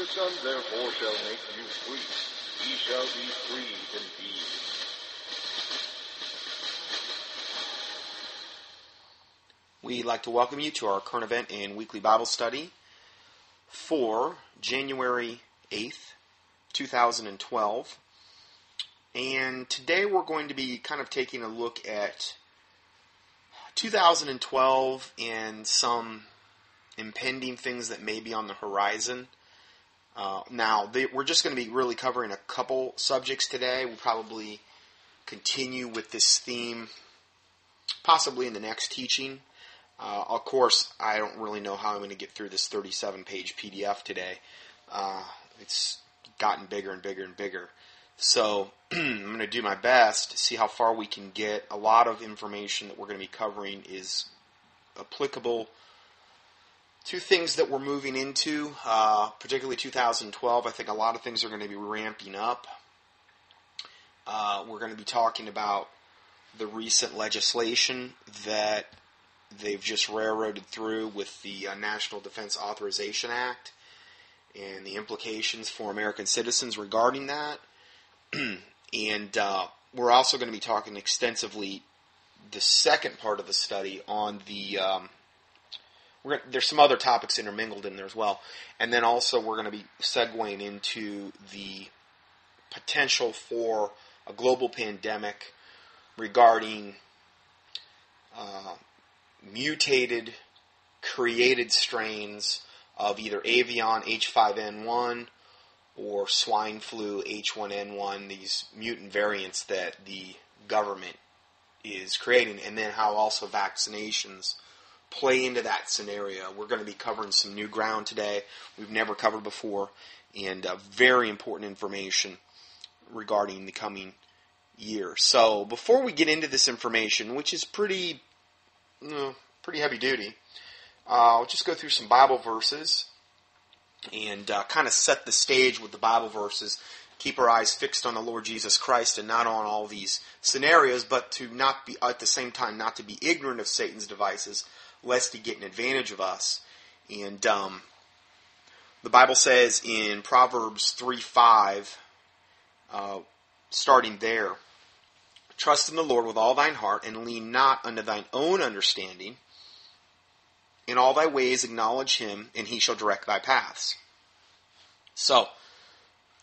the Son therefore shall make you free, ye shall be free indeed. We'd like to welcome you to our current event and weekly Bible study for January 8th, 2012. And today we're going to be kind of taking a look at 2012 and some impending things that may be on the horizon. We're just going to be really covering a couple subjects today. We'll probably continue with this theme possibly in the next teaching. Of course, I don't really know how I'm going to get through this 37-page PDF today. It's gotten bigger and bigger and bigger. So I'm going to do my best to see how far we can get. A lot of information that we're going to be covering is applicable to things that we're moving into, particularly 2012. I think a lot of things are going to be ramping up. We're going to be talking about the recent legislation that they've just railroaded through with the National Defense Authorization Act and the implications for American citizens regarding that. And we're also going to be talking extensively the second part of the study on the there's some other topics intermingled in there as well. And then also we're going to be segueing into the potential for a global pandemic regarding mutated, created strains of either avian H5N1 or swine flu, H1N1, these mutant variants that the government is creating, and then how also vaccinations play into that scenario. We're going to be covering some new ground today we've never covered before, and very important information regarding the coming year. So before we get into this information, which is pretty heavy duty, I'll just go through some Bible verses and kind of set the stage with the Bible verses. Keep our eyes fixed on the Lord Jesus Christ and not on all these scenarios, but to not be, at the same time, not to be ignorant of Satan's devices, lest he get an advantage of us. And the Bible says in Proverbs 3:5, starting there, "Trust in the Lord with all thine heart, and lean not unto thine own understanding. In all thy ways acknowledge him, and he shall direct thy paths." So,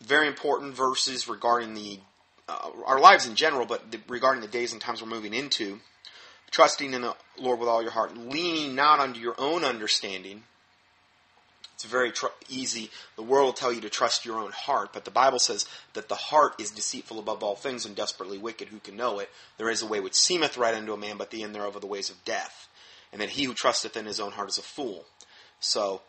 very important verses regarding the our lives in general, but regarding the days and times we're moving into. Trusting in the Lord with all your heart, leaning not unto your own understanding. It's very easy. The world will tell you to trust your own heart, but the Bible says that the heart is deceitful above all things and desperately wicked. Who can know it? There is a way which seemeth right unto a man, but the end thereof are the ways of death. And that he who trusteth in his own heart is a fool. So,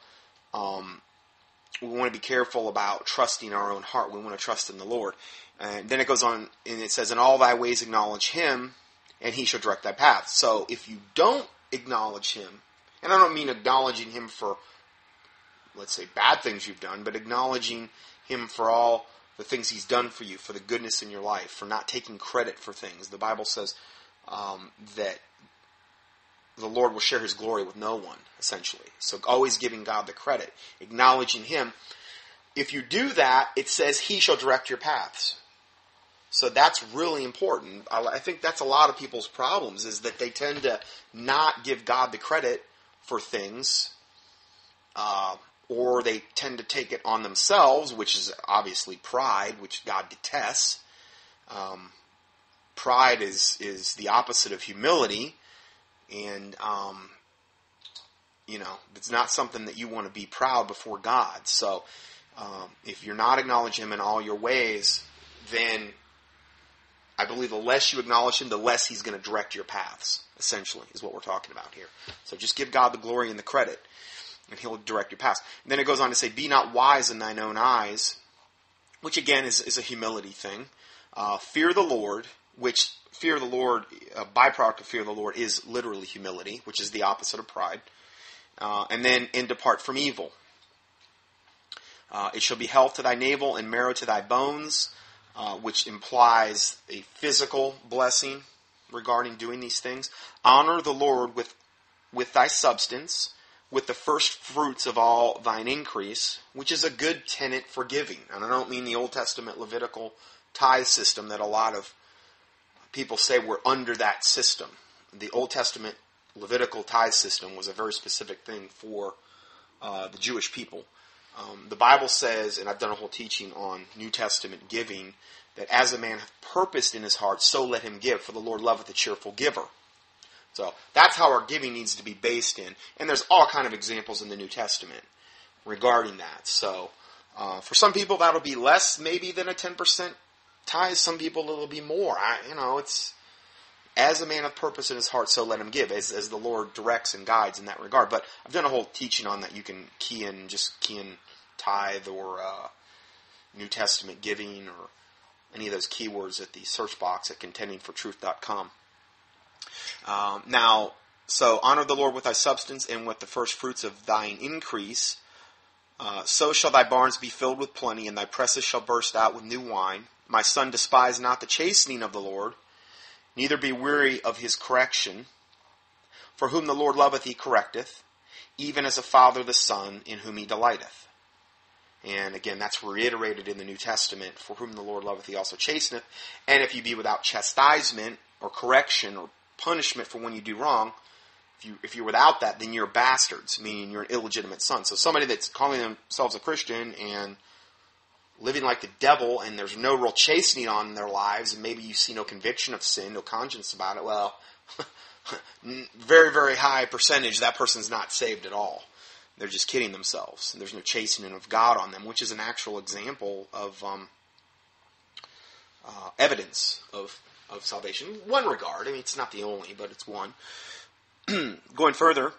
we want to be careful about trusting our own heart. We want to trust in the Lord. And then it goes on, and it says, "In all thy ways acknowledge him, and he shall direct thy path." So, if you don't acknowledge him, and I don't mean acknowledging him for, let's say, bad things you've done, but acknowledging him for all the things he's done for you, for the goodness in your life, for not taking credit for things. The Bible says that the Lord will share his glory with no one, essentially. So always giving God the credit, acknowledging him. If you do that, it says he shall direct your paths. So that's really important. I think that's a lot of people's problems, is that they tend to not give God the credit for things, or they tend to take it on themselves, which is obviously pride, which God detests. Pride is the opposite of humility. And, it's not something that you want to be proud before God. So, if you're not acknowledging him in all your ways, then I believe the less you acknowledge him, the less he's going to direct your paths, essentially, is what we're talking about here. So just give God the glory and the credit, and he'll direct your paths. And then it goes on to say, "Be not wise in thine own eyes," which again is a humility thing. "Fear the Lord," which fear the Lord, a byproduct of fear of the Lord, is literally humility, which is the opposite of pride. And "depart from evil." "It shall be health to thy navel and marrow to thy bones," which implies a physical blessing regarding doing these things. "Honor the Lord with thy substance, with the first fruits of all thine increase, which is a good tenet for giving. And I don't mean the Old Testament Levitical tithe system that a lot of people say we're under that system. The Old Testament Levitical tithe system was a very specific thing for the Jewish people. The Bible says, and I've done a whole teaching on New Testament giving, that as a man hath purposed in his heart, so let him give, for the Lord loveth a cheerful giver. So that's how our giving needs to be based in. And there's all kind of examples in the New Testament regarding that. So for some people, that'll be less maybe than a 10% tithe. Some people, it'll be more. It's as a man hath purpose in his heart, so let him give, as the Lord directs and guides in that regard. But I've done a whole teaching on that. You can key in tithe or New Testament giving or any of those keywords at the search box at ContendingForTruth.com. So honor the Lord with thy substance and with the first fruits of thine increase. So shall thy barns be filled with plenty, and thy presses shall burst out with new wine. My son, despise not the chastening of the Lord, neither be weary of his correction. For whom the Lord loveth he correcteth, even as a father the son in whom he delighteth. And again, that's reiterated in the New Testament. For whom the Lord loveth he also chasteneth. And if you be without chastisement or correction or punishment for when you do wrong, if you're without that, then you're bastards, meaning you're an illegitimate son. So somebody that's calling themselves a Christian and living like the devil, and there's no real chastening on in their lives, and maybe you see no conviction of sin, no conscience about it, well, very, very high percentage, that person's not saved at all. They're just kidding themselves. And there's no chastening of God on them, which is an actual example of evidence of salvation. One regard. It's not the only, but it's one. Going further,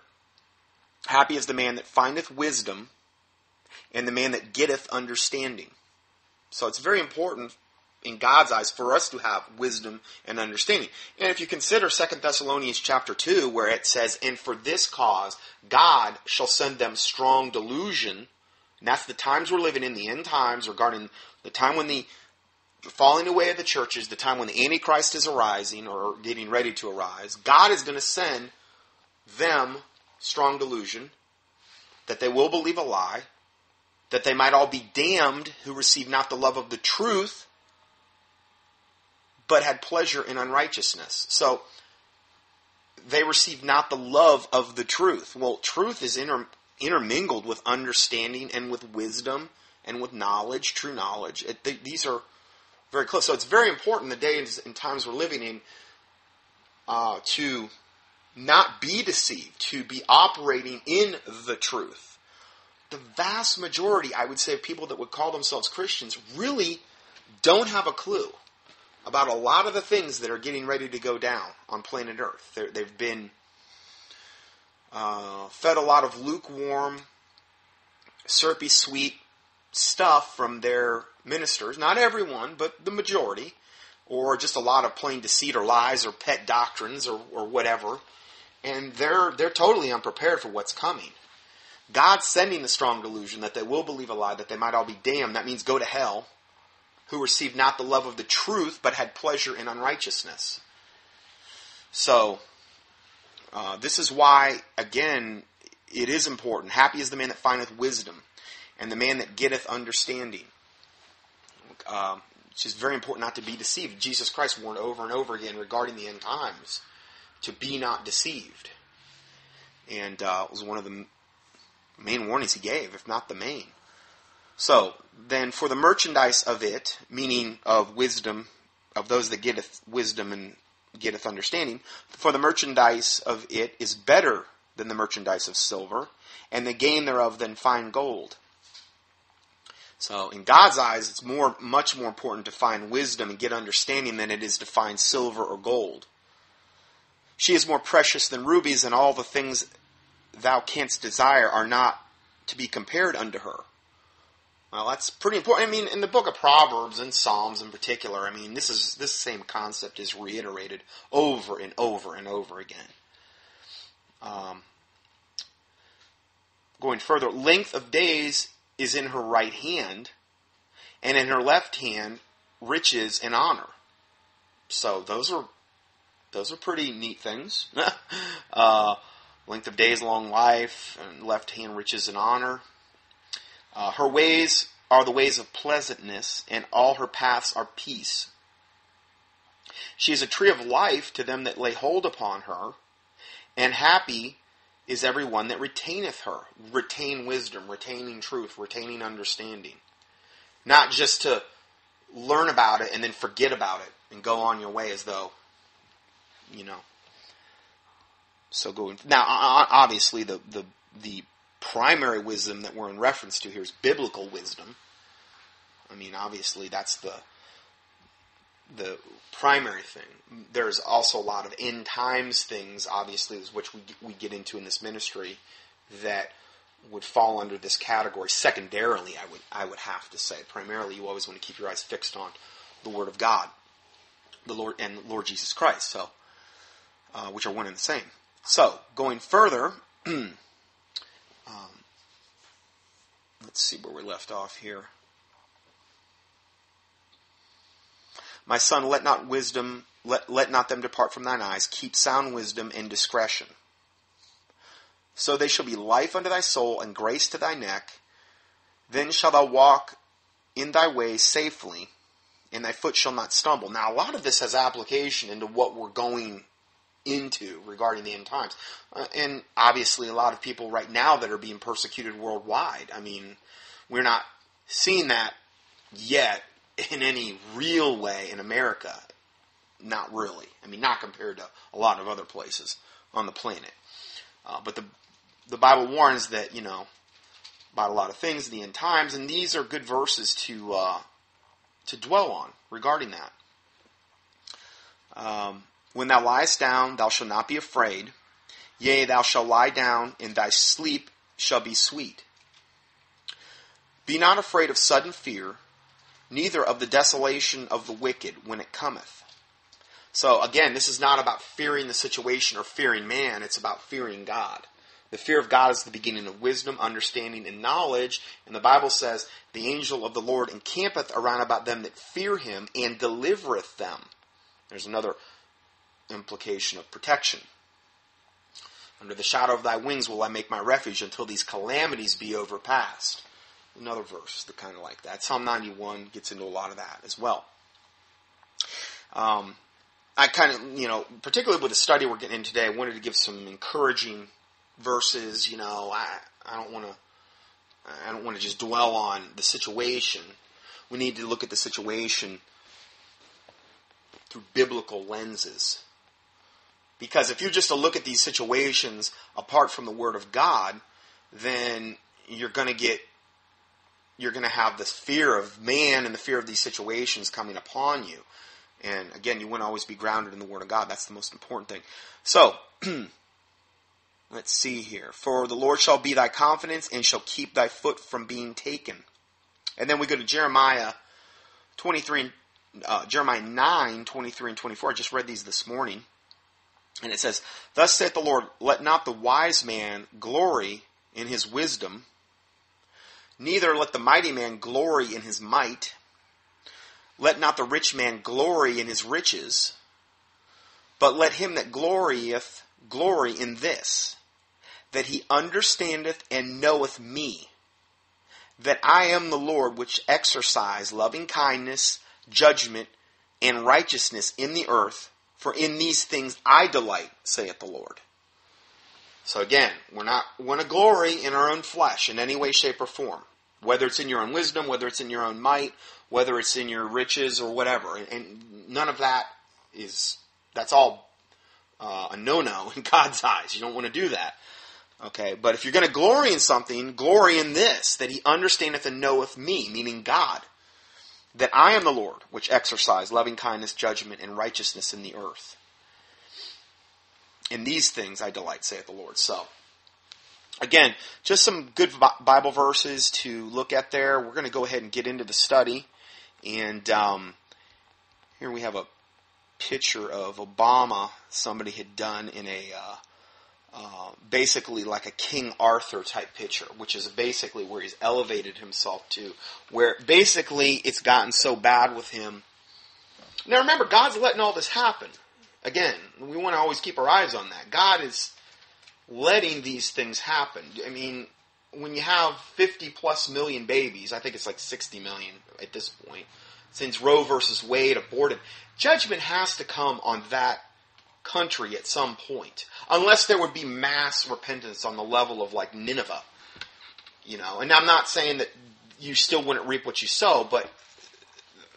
happy is the man that findeth wisdom and the man that getteth understanding. So it's very important in God's eyes for us to have wisdom and understanding. And if you consider 2 Thessalonians chapter 2, where it says, and for this cause God shall send them strong delusion. And that's the times we're living in, the end times, regarding the time when the falling away of the churches, the time when the Antichrist is arising or getting ready to arise. God is going to send them strong delusion that they will believe a lie, that they might all be damned who receive not the love of the truth, but had pleasure in unrighteousness. So they receive not the love of the truth. Well, truth is intermingled with understanding and with wisdom and with knowledge, true knowledge. These are very close. So it's very important, the days and times we're living in, to not be deceived, to be operating in the truth. The vast majority, I would say, of people that would call themselves Christians really don't have a clue about a lot of the things that are getting ready to go down on planet Earth. They've been fed a lot of lukewarm, syrupy, sweet stuff from their ministers, not everyone, but the majority, or just a lot of plain deceit or lies or pet doctrines or whatever, and they're totally unprepared for what's coming. God's sending the strong delusion that they will believe a lie, that they might all be damned, that means go to hell, who received not the love of the truth, but had pleasure in unrighteousness. So, this is why, again, it is important. Happy is the man that findeth wisdom, and the man that getteth understanding. It's just very important not to be deceived. Jesus Christ warned over and over again regarding the end times to be not deceived. And it was one of the main warnings he gave, if not the main. So, then for the merchandise of it, meaning of wisdom, of those that getteth wisdom and getteth understanding, for the merchandise of it is better than the merchandise of silver, and the gain thereof than fine gold. So in God's eyes, it's much more important to find wisdom and get understanding than it is to find silver or gold. She is more precious than rubies, and all the things thou canst desire are not to be compared unto her. Well, that's pretty important. In the book of Proverbs and Psalms in particular, this same concept is reiterated over and over and over again. Going further, length of days is in her right hand, and in her left hand, riches and honor. So those are pretty neat things. length of days, long life, and left hand riches and honor. Her ways are the ways of pleasantness, and all her paths are peace. She is a tree of life to them that lay hold upon her, and happy is every one that retaineth her. Retain wisdom, retaining truth, retaining understanding. Not just to learn about it and then forget about it and go on your way as though, you know. So going now, obviously the primary wisdom that we're in reference to here is biblical wisdom. I mean, obviously that's the primary thing. There's also a lot of end times things, obviously, which we get into in this ministry that would fall under this category. Secondarily, I would have to say, primarily, you always want to keep your eyes fixed on the Word of God, the Lord and Lord Jesus Christ. So, which are one and the same. So, going further, let's see where we left off here. My son, let not them depart from thine eyes. Keep sound wisdom and discretion. So they shall be life unto thy soul and grace to thy neck. Then shalt thou walk in thy way safely, and thy foot shall not stumble. Now, a lot of this has application into what we're going into regarding the end times. And obviously a lot of people right now that are being persecuted worldwide. I mean, we're not seeing that yet in any real way in America. Not really. I mean, not compared to a lot of other places on the planet. But the Bible warns that, you know, about a lot of things in the end times, and these are good verses to dwell on regarding that. When thou liest down, thou shalt not be afraid. Yea, thou shalt lie down, and thy sleep shall be sweet. Be not afraid of sudden fear, neither of the desolation of the wicked when it cometh. So again, this is not about fearing the situation or fearing man. It's about fearing God. The fear of God is the beginning of wisdom, understanding, and knowledge. And the Bible says, the angel of the Lord encampeth around about them that fear him and delivereth them. There's another implication of protection. Under the shadow of thy wings will I make my refuge until these calamities be overpast. Another verse that kind of like that. Psalm 91 gets into a lot of that as well. I kind of, you know, particularly with the study we're getting in today, I wanted to give some encouraging verses. You know, I don't want to just dwell on the situation. We need to look at the situation through biblical lenses. Because if you're just to look at these situations apart from the Word of God, then you're going to have this fear of man and the fear of these situations coming upon you. And again, you wouldn't always be grounded in the Word of God. That's the most important thing. So, let's see here. For the Lord shall be thy confidence and shall keep thy foot from being taken. And then we go to Jeremiah 9, 23 and 24. I just read these this morning. And it says, Thus saith the Lord, let not the wise man glory in his wisdom, neither let the mighty man glory in his might. Let not the rich man glory in his riches, but let him that glorieth glory in this, that he understandeth and knoweth me, that I am the Lord which exercise loving kindness, judgment, and righteousness in the earth, for in these things I delight, saith the Lord. So again, we're not going to glory in our own flesh in any way, shape, or form. Whether it's in your own wisdom, whether it's in your own might, whether it's in your riches or whatever. And none of that is, that's all a no-no in God's eyes. You don't want to do that. Okay, but if you're going to glory in something, glory in this, that he understandeth and knoweth me, meaning God. That I am the Lord, which exercise loving kindness, judgment, and righteousness in the earth. In these things I delight, saith the Lord. So, again, just some good Bible verses to look at there. We're going to go ahead and get into the study. And here we have a picture of Obama somebody had done in a, basically like a King Arthur type picture, which is basically where he's elevated himself to, where basically it's gotten so bad with him. Now remember, God's letting all this happen. Again, we want to always keep our eyes on that. God is letting these things happen. I mean, when you have 50+ million babies, I think it's like 60 million at this point, since Roe versus Wade aborted, judgment has to come on that country at some point. Unless there would be mass repentance on the level of like Nineveh. You know, and I'm not saying that you still wouldn't reap what you sow, but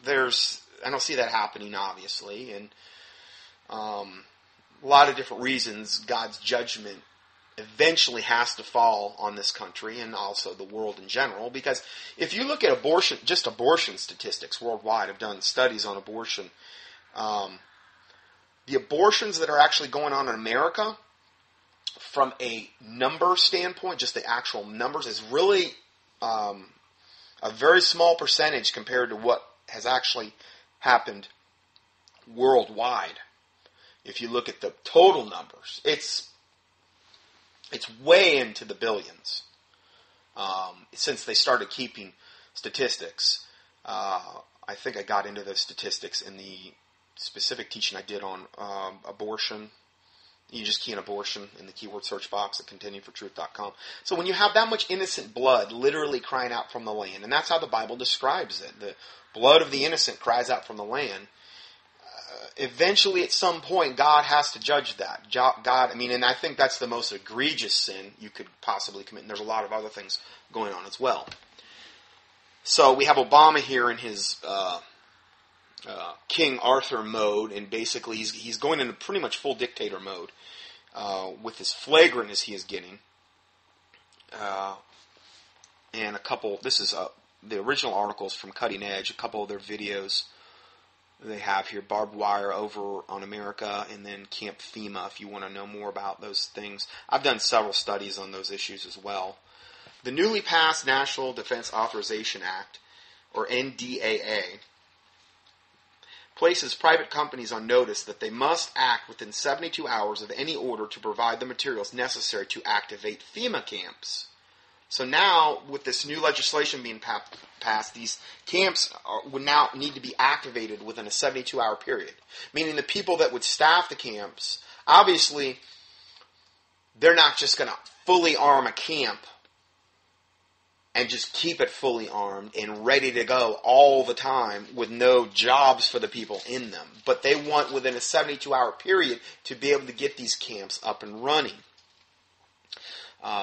I don't see that happening, obviously. And a lot of different reasons God's judgment eventually has to fall on this country and also the world in general. Because if you look at abortion, just abortion statistics worldwide, I've done studies on abortion. The abortions that are actually going on in America, from a number standpoint, just the actual numbers, is really a very small percentage compared to what has actually happened worldwide. If you look at the total numbers, it's way into the billions since they started keeping statistics. I think I got into those statistics in the specific teaching I did on abortion. You just key in abortion in the keyword search box at ContendingForTruth.com. So when you have that much innocent blood literally crying out from the land, and that's how the Bible describes it, the blood of the innocent cries out from the land, eventually at some point God has to judge that. And I think that's the most egregious sin you could possibly commit, and there's a lot of other things going on as well. So we have Obama here in his King Arthur mode, and basically he's going into pretty much full dictator mode with as flagrant as he is getting. And a couple, this is the original articles from Cutting Edge, a couple of their videos they have here, Barbed Wire over on America, and then Camp FEMA, if you want to know more about those things. I've done several studies on those issues as well. The newly passed National Defense Authorization Act, or NDAA, places private companies on notice that they must act within 72 hours of any order to provide the materials necessary to activate FEMA camps. So now, with this new legislation being passed, these camps would now need to be activated within a 72-hour period. Meaning the people that would staff the camps, obviously, they're not just going to fully arm a camp and just keep it fully armed and ready to go all the time with no jobs for the people in them. But they want within a 72-hour period to be able to get these camps up and running.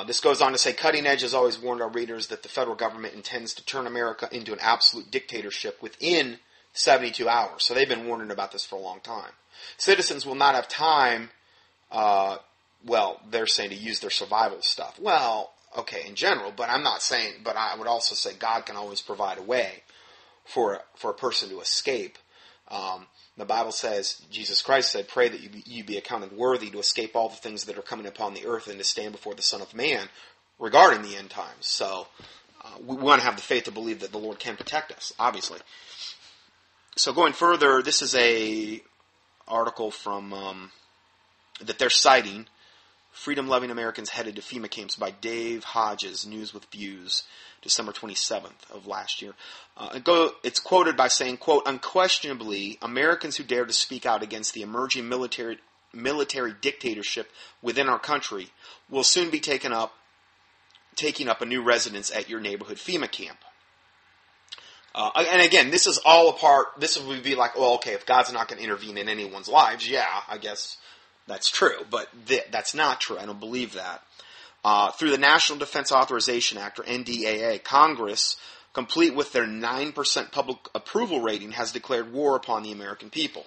This goes on to say, Cutting Edge has always warned our readers that the federal government intends to turn America into an absolute dictatorship within 72 hours. So they've been warning about this for a long time. Citizens will not have time, they're saying to use their survival stuff. Well, okay, in general, but I'm not saying, but I would also say God can always provide a way for a person to escape. The Bible says, Jesus Christ said, pray that you be accounted worthy to escape all the things that are coming upon the earth and to stand before the Son of Man regarding the end times. So we want to have the faith to believe that the Lord can protect us, obviously. So going further, this is a article from that they're citing, Freedom-Loving Americans Headed to FEMA Camps by Dave Hodges, News with Views, December 27th of last year. It's quoted by saying, quote, unquestionably, Americans who dare to speak out against the emerging military dictatorship within our country will soon be taking up a new residence at your neighborhood FEMA camp. And again, this is all apart. This would be like, well, okay, if God's not going to intervene in anyone's lives, yeah, I guess that's true, but that's not true. I don't believe that. Through the National Defense Authorization Act, or NDAA, Congress, complete with their 9% public approval rating, has declared war upon the American people.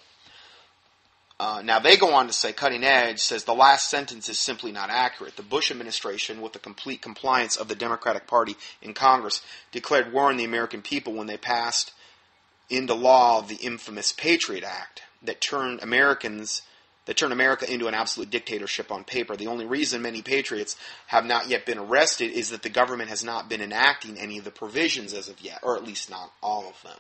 Now, they go on to say, Cutting Edge says the last sentence is simply not accurate. The Bush administration, with the complete compliance of the Democratic Party in Congress, declared war on the American people when they passed into law the infamous Patriot Act that turned America into an absolute dictatorship on paper. The only reason many patriots have not yet been arrested is that the government has not been enacting any of the provisions as of yet, or at least not all of them.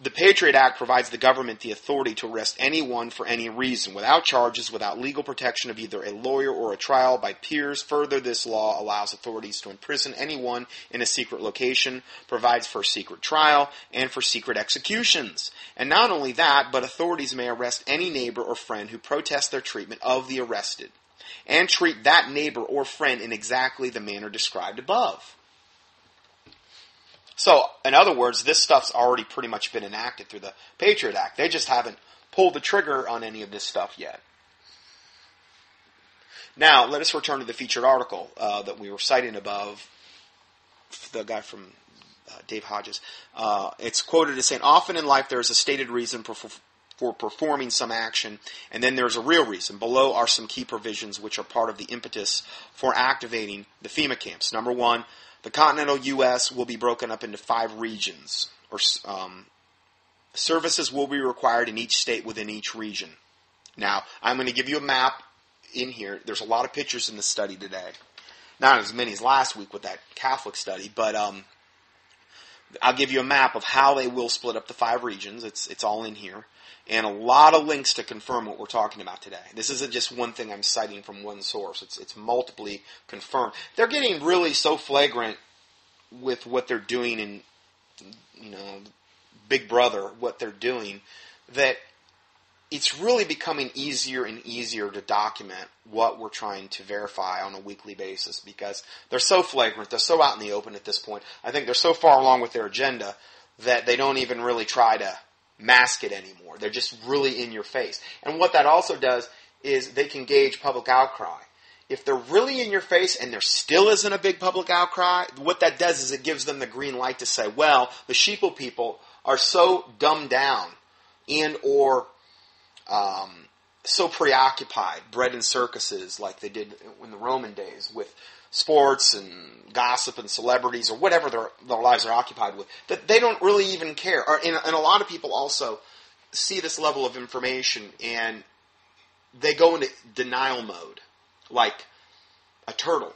The Patriot Act provides the government the authority to arrest anyone for any reason, without charges, without legal protection of either a lawyer or a trial by peers. Further, this law allows authorities to imprison anyone in a secret location, provides for a secret trial, and for secret executions. And not only that, but authorities may arrest any neighbor or friend who protests their treatment of the arrested. and treat that neighbor or friend in exactly the manner described above. So, in other words, this stuff's already pretty much been enacted through the Patriot Act. They just haven't pulled the trigger on any of this stuff yet. Now, let us return to the featured article that we were citing above, the guy from Dave Hodges. It's quoted as saying, often in life there is a stated reason for performing some action, and then there's a real reason. Below are some key provisions which are part of the impetus for activating the FEMA camps. Number one, the continental U.S. will be broken up into 5 regions, or services will be required in each state within each region. Now, I'm going to give you a map in here. There's a lot of pictures in this study today. Not as many as last week with that Catholic study, but I'll give you a map of how they will split up the 5 regions. It's all in here. And a lot of links to confirm what we're talking about today. This isn't just one thing I'm citing from one source. It's multiply confirmed. They're getting really so flagrant with what they're doing in, Big Brother, what they're doing, that it's really becoming easier and easier to document what we're trying to verify on a weekly basis because they're so flagrant, they're so out in the open at this point. I think they're so far along with their agenda that they don't even really try to mask it anymore. They're just really in your face. And what that also does is they can gauge public outcry. If they're really in your face and there still isn't a big public outcry, what that does is it gives them the green light to say, well, the sheeple people are so dumbed down and or so preoccupied, bread and circuses like they did in the Roman days with sports and gossip and celebrities or whatever their lives are occupied with, that they don't really even care. And a lot of people also see this level of information and they go into denial mode, like a turtle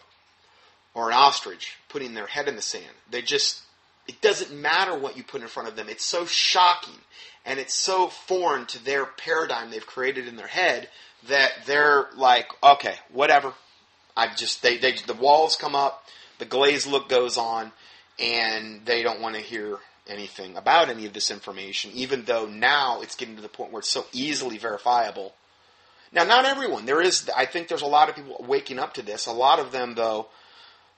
or an ostrich putting their head in the sand. It doesn't matter what you put in front of them. It's so shocking and it's so foreign to their paradigm they've created in their head that they're like, okay, whatever. The walls come up, the glazed look goes on, and they don't want to hear anything about any of this information, even though now it's getting to the point where it's so easily verifiable. Now, not everyone. I think there's a lot of people waking up to this. A lot of them, though,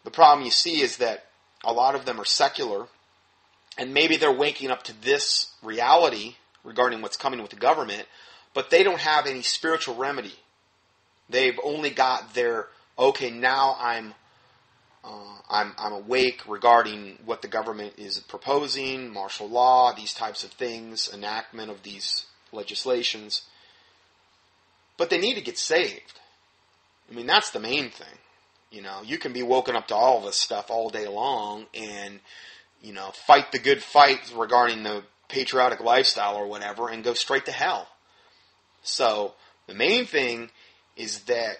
the problem you see is that a lot of them are secular. And maybe they're waking up to this reality regarding what's coming with the government, but they don't have any spiritual remedy. They've only got their, okay, now I'm awake regarding what the government is proposing, martial law, these types of things, enactment of these legislations. But they need to get saved. I mean, that's the main thing. You can be woken up to all this stuff all day long and fight the good fight regarding the patriotic lifestyle or whatever and go straight to hell. So the main thing is that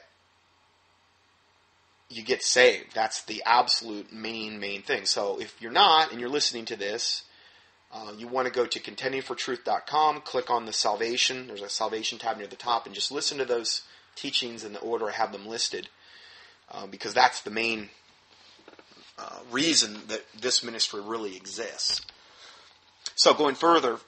you get saved. That's the absolute main thing. So if you're not and you're listening to this, you want to go to ContendingForTruth.com, click on the Salvation. There's a Salvation tab near the top and just listen to those teachings in the order I have them listed because that's the main reason that this ministry really exists. So going further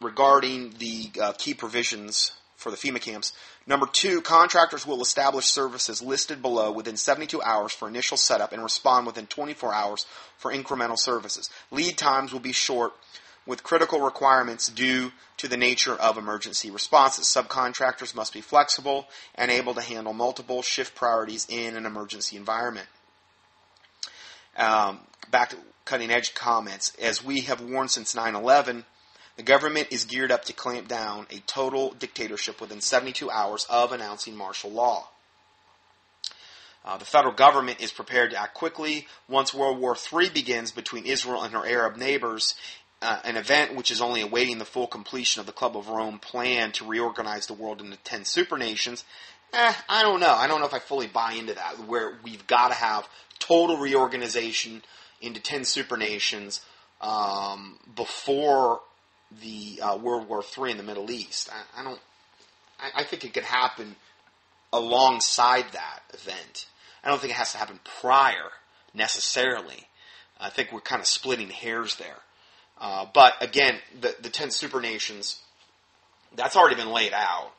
regarding the key provisions for the FEMA camps, number 2, contractors will establish services listed below within 72 hours for initial setup and respond within 24 hours for incremental services. Lead times will be short with critical requirements due to the nature of emergency responses. Subcontractors must be flexible and able to handle multiple shift priorities in an emergency environment. Back to Cutting Edge comments. As we have warned since 9/11, the government is geared up to clamp down a total dictatorship within 72 hours of announcing martial law. The federal government is prepared to act quickly once World War III begins between Israel and her Arab neighbors, an event which is only awaiting the full completion of the Club of Rome plan to reorganize the world into 10 supernations. I don't know. I don't know if I fully buy into that, where we've got to have total reorganization into 10 supernations before the World War III in the Middle East. I think it could happen alongside that event. I don't think it has to happen prior necessarily. I think we're kind of splitting hairs there. But again, the 10 supernations, that's already been laid out.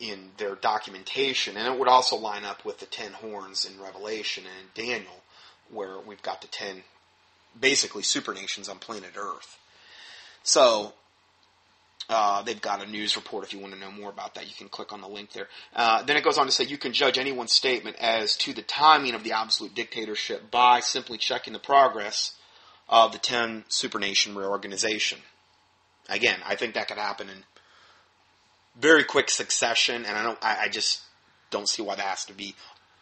in their documentation. And it would also line up with the 10 horns in Revelation and in Daniel, where we've got the 10, basically, supernations on planet Earth. So they've got a news report. If you want to know more about that, you can click on the link there. Then it goes on to say you can judge anyone's statement as to the timing of the absolute dictatorship by simply checking the progress of the 10 supernation reorganization. Again, I think that could happen in very quick succession, and I just don't see why that has to be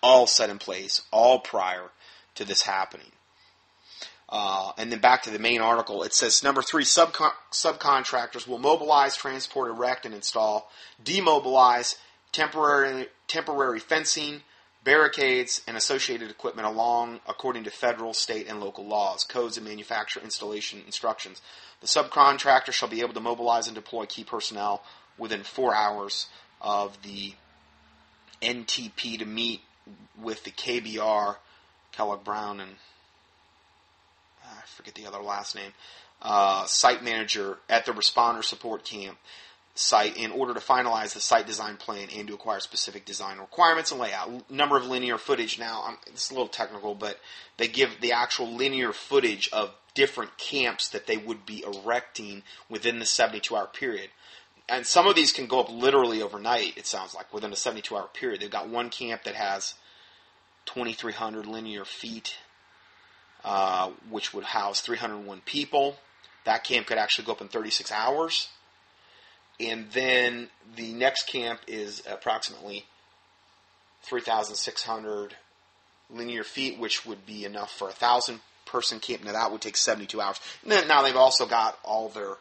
all set in place, all prior to this happening. And then back to the main article, it says, number 3, subcontractors will mobilize, transport, erect, and install, demobilize temporary fencing, barricades, and associated equipment according to federal, state, and local laws, codes, and manufacturer installation instructions. The subcontractor shall be able to mobilize and deploy key personnel within 4 hours of the NTP to meet with the KBR, Kellogg Brown, and I forget the other last name, site manager at the responder support camp site in order to finalize the site design plan and to acquire specific design requirements and layout. Number of linear footage now, it's a little technical, but they give the actual linear footage of different camps that they would be erecting within the 72-hour period. And some of these can go up literally overnight, it sounds like, within a 72-hour period. They've got one camp that has 2,300 linear feet, which would house 301 people. That camp could actually go up in 36 hours. And then the next camp is approximately 3,600 linear feet, which would be enough for a 1,000-person camp. Now, that would take 72 hours. And then, now, they've also got all their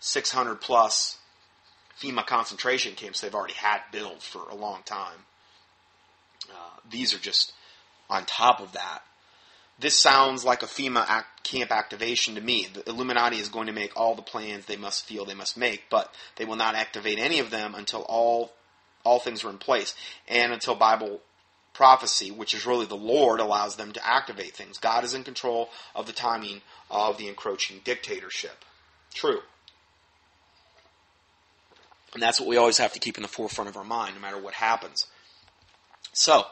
600-plus FEMA concentration camps they've already had built for a long time. These are just on top of that. This sounds like a FEMA camp activation to me. The Illuminati is going to make all the plans they must feel they must make, but they will not activate any of them until all things are in place, and until Bible prophecy, which is really the Lord, allows them to activate things. God is in control of the timing of the encroaching dictatorship. True. And that's what we always have to keep in the forefront of our mind, no matter what happens. So,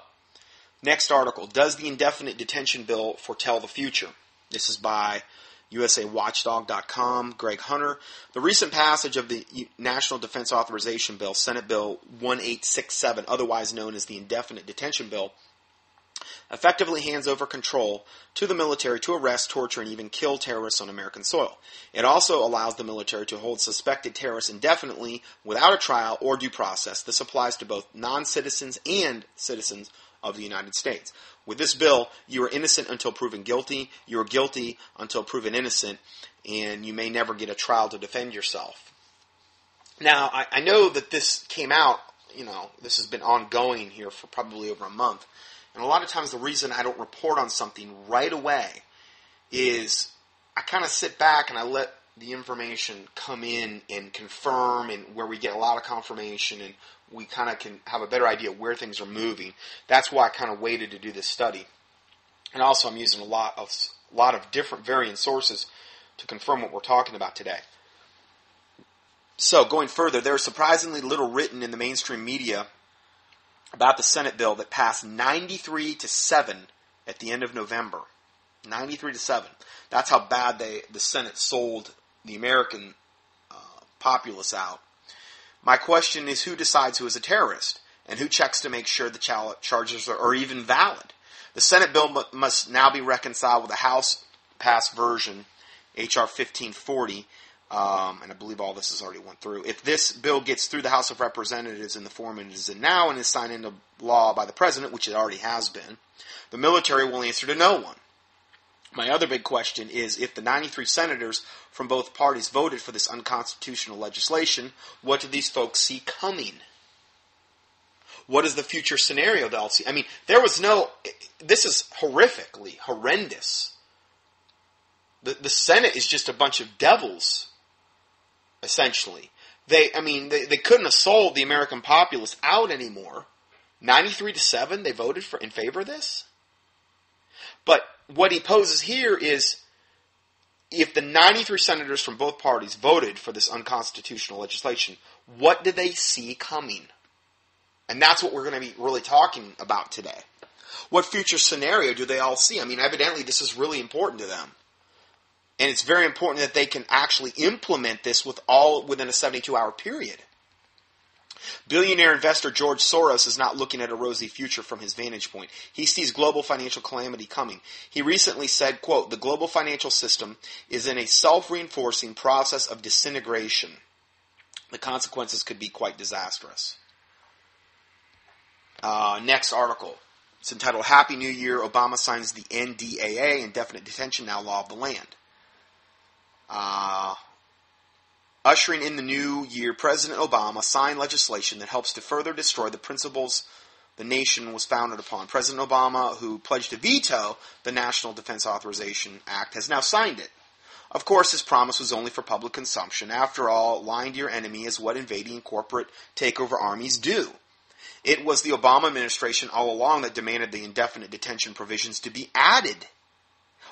next article. Does the indefinite detention bill foretell the future? This is by usawatchdog.com, Greg Hunter. The recent passage of the National Defense Authorization Bill, Senate Bill 1867, otherwise known as the Indefinite Detention Bill, effectively hands over control to the military to arrest, torture, and even kill terrorists on American soil. It also allows the military to hold suspected terrorists indefinitely without a trial or due process. This applies to both non-citizens and citizens of the United States. With this bill, you are innocent until proven guilty, you are guilty until proven innocent, and you may never get a trial to defend yourself. Now, I know that this came out, this has been ongoing here for probably over a month. And a lot of times the reason I don't report on something right away is I kind of sit back and I let the information come in and confirm, and where we get a lot of confirmation and we kind of can have a better idea where things are moving. That's why I kind of waited to do this study. And also I'm using a lot of different variant sources to confirm what we're talking about today. So going further, there is surprisingly little written in the mainstream media about the Senate bill that passed 93-7 at the end of November. 93-7. That's how bad the Senate sold the American populace out. My question is, who decides who is a terrorist? And who checks to make sure the charges are even valid? The Senate bill must now be reconciled with a House-passed version, H.R. 1540, and I believe all this has already went through. If this bill gets through the House of Representatives in the form it is in now and is signed into law by the President, which it already has been, the military will answer to no one. My other big question is, if the 93 senators from both parties voted for this unconstitutional legislation, what do these folks see coming? What is the future scenario they'll see? I mean, this is horrifically horrendous. The Senate is just a bunch of devils. Essentially, they couldn't have sold the American populace out anymore. 93-7, they voted in favor of this. But what he poses here is, if the 93 senators from both parties voted for this unconstitutional legislation, what do they see coming? And that's what we're going to be really talking about today. What future scenario do they all see? I mean, evidently this is really important to them. And it's very important that they can actually implement this with all within a 72-hour period. Billionaire investor George Soros is not looking at a rosy future from his vantage point. He sees global financial calamity coming. He recently said, quote, "The global financial system is in a self-reinforcing process of disintegration. The consequences could be quite disastrous." Next article. It's entitled, "Happy New Year, Obama Signs the NDAA, Indefinite Detention Now Law of the Land." Ushering in the new year, President Obama signed legislation that helps to further destroy the principles the nation was founded upon. President Obama, who pledged to veto the National Defense Authorization Act, has now signed it. Of course, his promise was only for public consumption. After all, lying to your enemy is what invading corporate takeover armies do. It was the Obama administration all along that demanded the indefinite detention provisions to be added,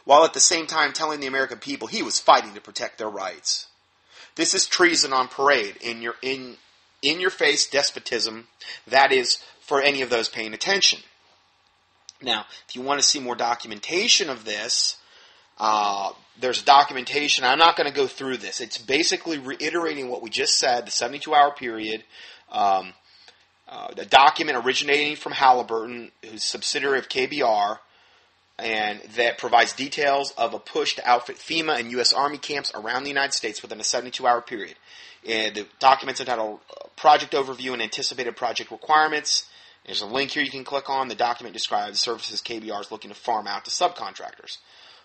while at the same time telling the American people he was fighting to protect their rights. This is treason on parade, in your face despotism, that is, for any of those paying attention. Now, if you want to see more documentation of this, there's documentation. I'm not going to go through this. It's basically reiterating what we just said, the 72-hour period. A document originating from Halliburton, who's a subsidiary of KBR, and that provides details of a push to outfit FEMA and U.S. Army camps around the United States within a 72-hour period. And the document's entitled "Project Overview and Anticipated Project Requirements." There's a link here you can click on. The document describes services KBR is looking to farm out to subcontractors.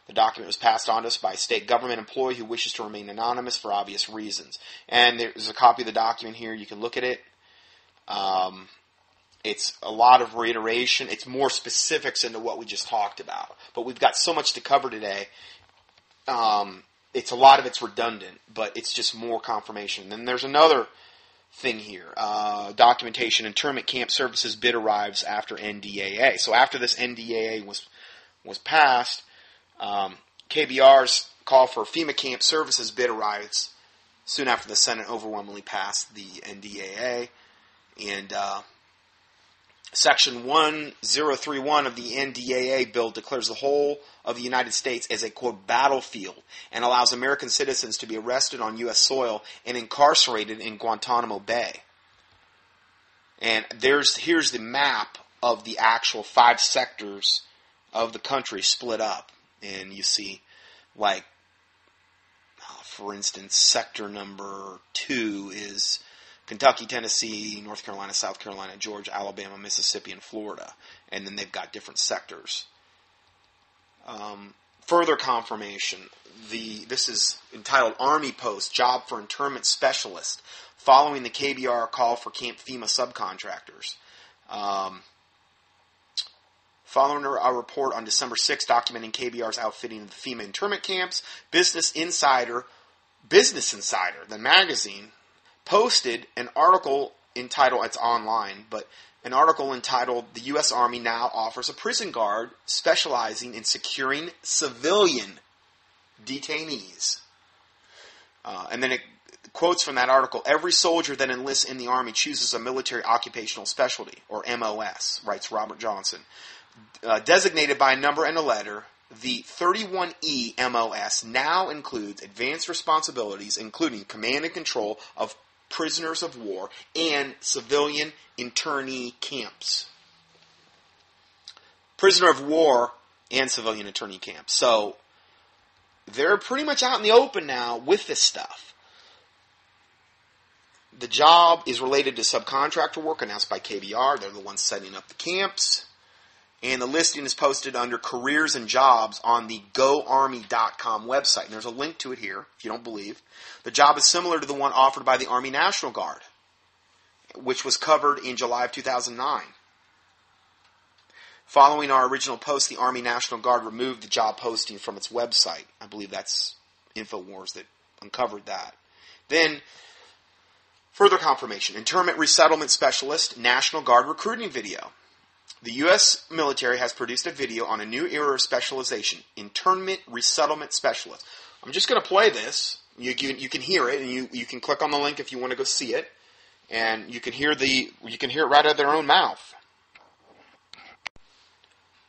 The document was passed on to us by a state government employee who wishes to remain anonymous for obvious reasons. And there's a copy of the document here. You can look at it. It's a lot of reiteration. It's more specifics into what we just talked about. But we've got so much to cover today. It's a lot of it's redundant, but it's just more confirmation. Then there's another thing here. Documentation. Internment camp services bid arrives after NDAA. So after this NDAA was passed, KBR's call for FEMA camp services bid arrives soon after the Senate overwhelmingly passed the NDAA. And Section 1031 of the NDAA bill declares the whole of the United States as a, quote, battlefield and allows American citizens to be arrested on U.S. soil and incarcerated in Guantanamo Bay. And here's the map of the actual 5 sectors of the country split up. And you see, like, for instance, sector number 2 is Kentucky, Tennessee, North Carolina, South Carolina, Georgia, Alabama, Mississippi, and Florida. And then they've got different sectors. Further confirmation. This is entitled "Army Post, Job for Internment Specialist," following the KBR call for Camp FEMA subcontractors. Following a report on December 6th documenting KBR's outfitting of the FEMA internment camps, Business Insider, the magazine, posted an article entitled, it's online, but an article entitled "The U.S. Army Now Offers a Prison Guard Specializing in Securing Civilian Detainees." And then it quotes from that article, "Every soldier that enlists in the Army chooses a military occupational specialty, or MOS, writes Robert Johnson. Designated by a number and a letter, the 31E MOS now includes advanced responsibilities, including command and control of prisoners of war and civilian internee camps." Prisoner of war and civilian internee camps. So they're pretty much out in the open now with this stuff. The job is related to subcontractor work announced by KBR. They're the ones setting up the camps. And the listing is posted under "Careers and Jobs" on the GoArmy.com website. And there's a link to it here, if you don't believe. The job is similar to the one offered by the Army National Guard, which was covered in July of 2009. Following our original post, the Army National Guard removed the job posting from its website. I believe that's InfoWars that uncovered that. Then, further confirmation. Internment Resettlement Specialist National Guard Recruiting Video. The U.S. military has produced a video on a new era of specialization, Internment Resettlement Specialist. I'm just going to play this. You can hear it, and you can click on the link if you want to go see it. and you can hear it right out of their own mouth.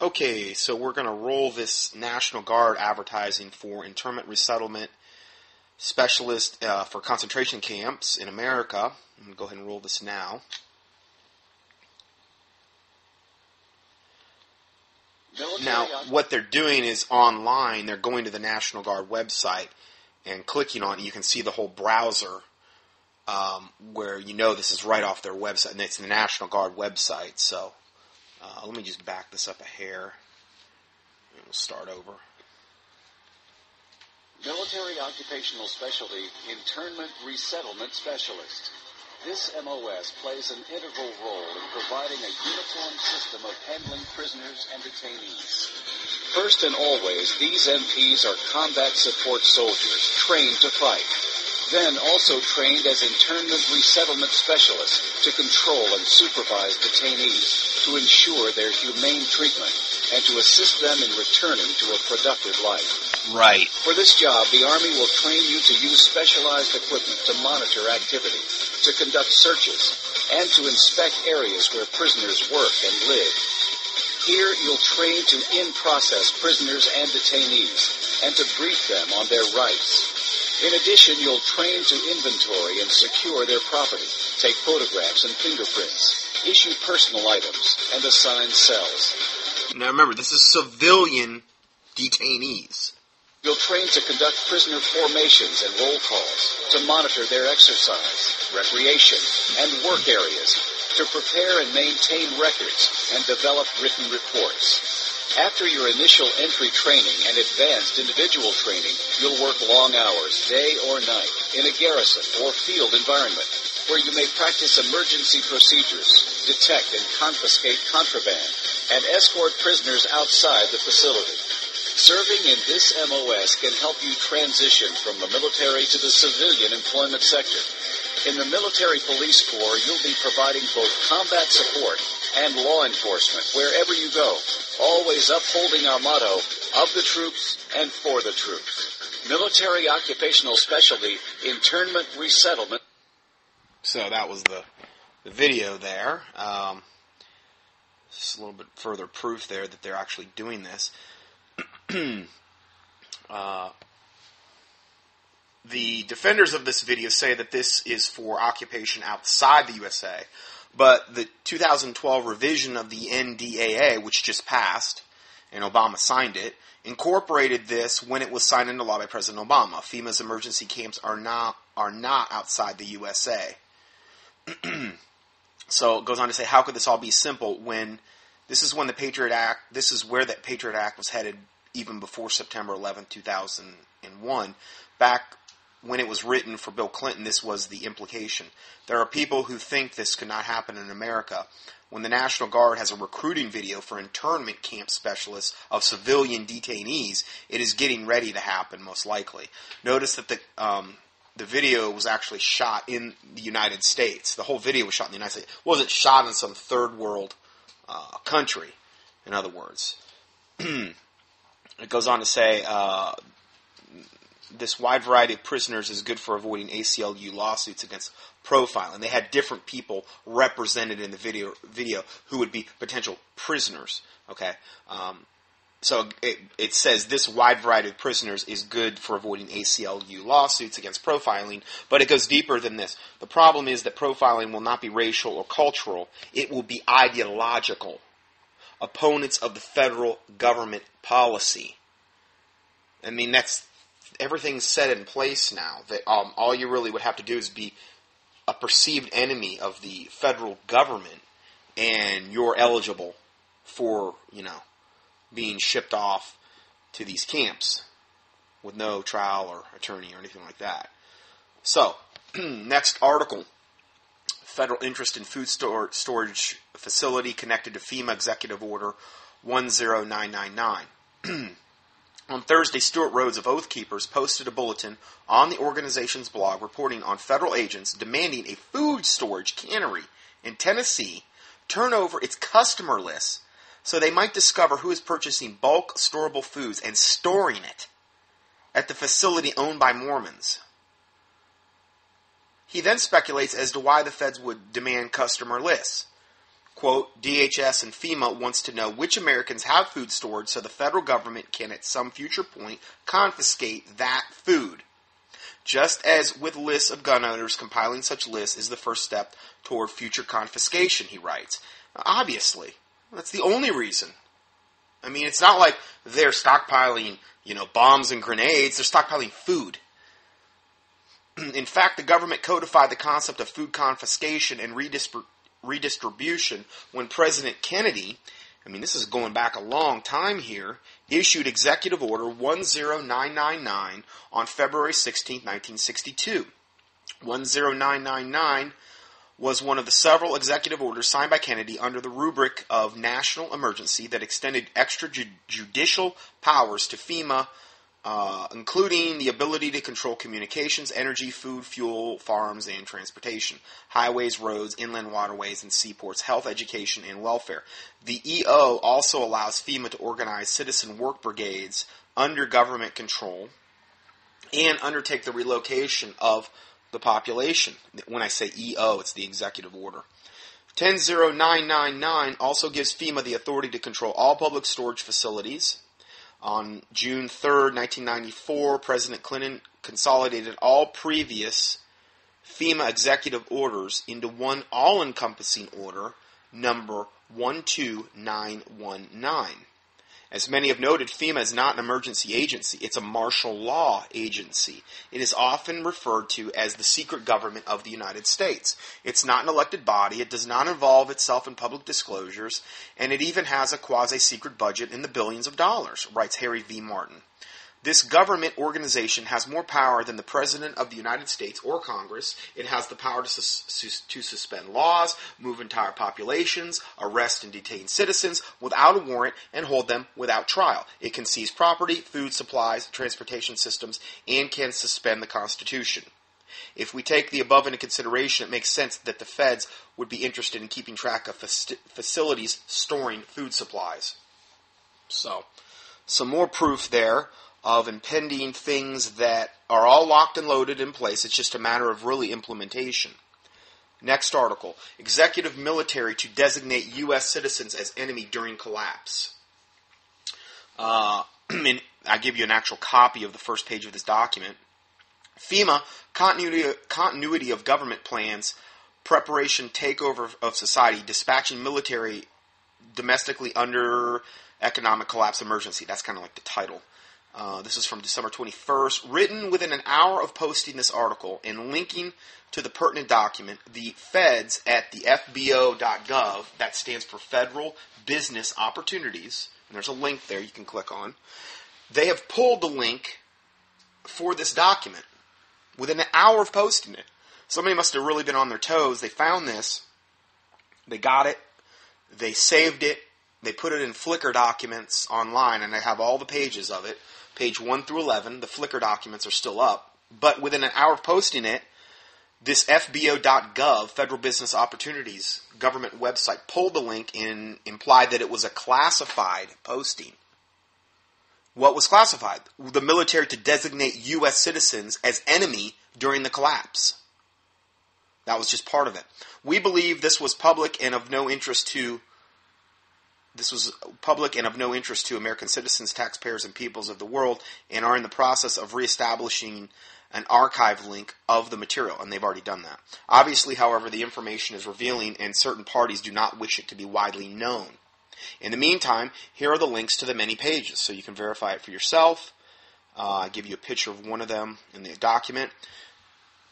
Okay, so we're going to roll this National Guard advertising for internment resettlement specialist for concentration camps in America. I'm going to go ahead and roll this now. Now, what they're doing is online, they're going to the National Guard website and clicking on it. You can see the whole browser where you know this is right off their website, and it's the National Guard website. So let me just back this up a hair, and we'll start over. Military Occupational Specialty, Internment Resettlement Specialist. This MOS plays an integral role in providing a uniform system of handling prisoners and detainees. First and always, these MPs are combat support soldiers trained to fight, then also trained as internment resettlement specialists to control and supervise detainees, to ensure their humane treatment, and to assist them in returning to a productive life. Right. For this job, the Army will train you to use specialized equipment to monitor activity, to conduct searches, and to inspect areas where prisoners work and live. Here, you'll train to in-process prisoners and detainees, and to brief them on their rights. In addition, you'll train to inventory and secure their property, take photographs and fingerprints, issue personal items, and assign cells. Now remember, this is civilian detainees. You'll train to conduct prisoner formations and roll calls, to monitor their exercise, recreation, and work areas, to prepare and maintain records, and develop written reports. After your initial entry training and advanced individual training, you'll work long hours, day or night, in a garrison or field environment, where you may practice emergency procedures, detect and confiscate contraband, and escort prisoners outside the facility. Serving in this MOS can help you transition from the military to the civilian employment sector. In the military police corps, you'll be providing both combat support and law enforcement wherever you go, always upholding our motto, of the troops and for the troops. Military Occupational Specialty, Internment Resettlement. So that was the video there. Just a little bit further proof there that they're actually doing this. The defenders of this video say that this is for occupation outside the USA, but the 2012 revision of the NDAA, which just passed, and Obama signed it, incorporated this when it was signed into law by President Obama. FEMA's emergency camps are not outside the USA. So it goes on to say, how could this all be simple when this is where the Patriot Act was headed even before September 11, 2001. Back when it was written for Bill Clinton, this was the implication. There are people who think this could not happen in America. When the National Guard has a recruiting video for internment camp specialists of civilian detainees, it is getting ready to happen, most likely. Notice that the video was actually shot in the United States. The whole video was shot in the United States. It wasn't shot in some third world country, in other words. It goes on to say, this wide variety of prisoners is good for avoiding ACLU lawsuits against profiling. They had different people represented in the video who would be potential prisoners. Okay. So it says this wide variety of prisoners is good for avoiding ACLU lawsuits against profiling, but it goes deeper than this. The problem is that profiling will not be racial or cultural. It will be ideological. Opponents of the federal government policy. I mean, that's everything's set in place now. That all you really would have to do is be a perceived enemy of the federal government, and you're eligible for, being shipped off to these camps with no trial or attorney or anything like that. So, next article. Federal interest in food storage facility connected to FEMA Executive Order 10999. On Thursday, Stuart Rhodes of Oath Keepers posted a bulletin on the organization's blog reporting on federal agents demanding a food storage cannery in Tennessee turn over its customer list so they might discover who is purchasing bulk storable foods and storing it at the facility owned by Mormons. He then speculates as to why the feds would demand customer lists. Quote, DHS and FEMA wants to know which Americans have food stored so the federal government can at some future point confiscate that food. Just as with lists of gun owners, compiling such lists is the first step toward future confiscation, he writes. Obviously, that's the only reason. I mean, it's not like they're stockpiling, bombs and grenades. They're stockpiling food. In fact, the government codified the concept of food confiscation and redistribution when President Kennedy, this is going back a long time here, issued Executive Order 10999 on February 16, 1962. 10999 was one of the several executive orders signed by Kennedy under the rubric of national emergency that extended extrajudicial powers to FEMA, including the ability to control communications, energy, food, fuel, farms, and transportation, highways, roads, inland waterways, and seaports, health, education, and welfare. The EO also allows FEMA to organize citizen work brigades under government control and undertake the relocation of the population. When I say EO, it's the executive order. 10999 also gives FEMA the authority to control all public storage facilities. On June 3, 1994, President Clinton consolidated all previous FEMA executive orders into one all-encompassing order, number 12919. As many have noted, FEMA is not an emergency agency. It's a martial law agency. It is often referred to as the secret government of the United States. It's not an elected body. It does not involve itself in public disclosures. And it even has a quasi-secret budget in the billions of dollars, writes Harry V. Martin. This government organization has more power than the President of the United States or Congress. It has the power to suspend laws, move entire populations, arrest and detain citizens without a warrant, and hold them without trial. It can seize property, food supplies, transportation systems, and can suspend the Constitution. If we take the above into consideration, it makes sense that the feds would be interested in keeping track of facilities storing food supplies. So, some more proof there of impending things that are all locked and loaded in place. It's just a matter of really implementation. Next article. Executive military to designate U.S. citizens as enemy during collapse. I give you an actual copy of the first page of this document. FEMA, Continuity of Government Plans, Preparation, Takeover of Society, Dispatching Military Domestically Under Economic Collapse Emergency. That's kind of like the title. This is from December 21st, written within an hour of posting this article and linking to the pertinent document, the feds at the FBO.gov, that stands for Federal Business Opportunities, and there's a link there you can click on. They have pulled the link for this document within an hour of posting it. Somebody must have really been on their toes. They found this, they got it, they saved it, they put it in Flickr documents online, and they have all the pages of it. Page 1 through 11, the Flickr documents are still up, but within an hour of posting it, this FBO.gov, Federal Business Opportunities government website, pulled the link and implied that it was a classified posting. What was classified? The military to designate U.S. citizens as enemy during the collapse. That was just part of it. We believe this was public and of no interest to... This was public and of no interest to American citizens, taxpayers, and peoples of the world, and are in the process of reestablishing an archive link of the material, and they've already done that. Obviously, however, the information is revealing, and certain parties do not wish it to be widely known. In the meantime, here are the links to the many pages, so you can verify it for yourself. I give you a picture of one of them in the document.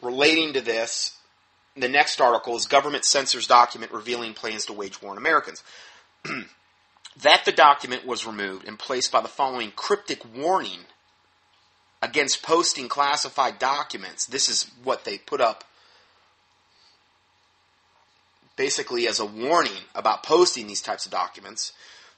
Relating to this, the next article is Government Censors Document Revealing Plans to Wage War on Americans. That the document was removed and placed by the following cryptic warning against posting classified documents. This is what they put up basically as a warning about posting these types of documents.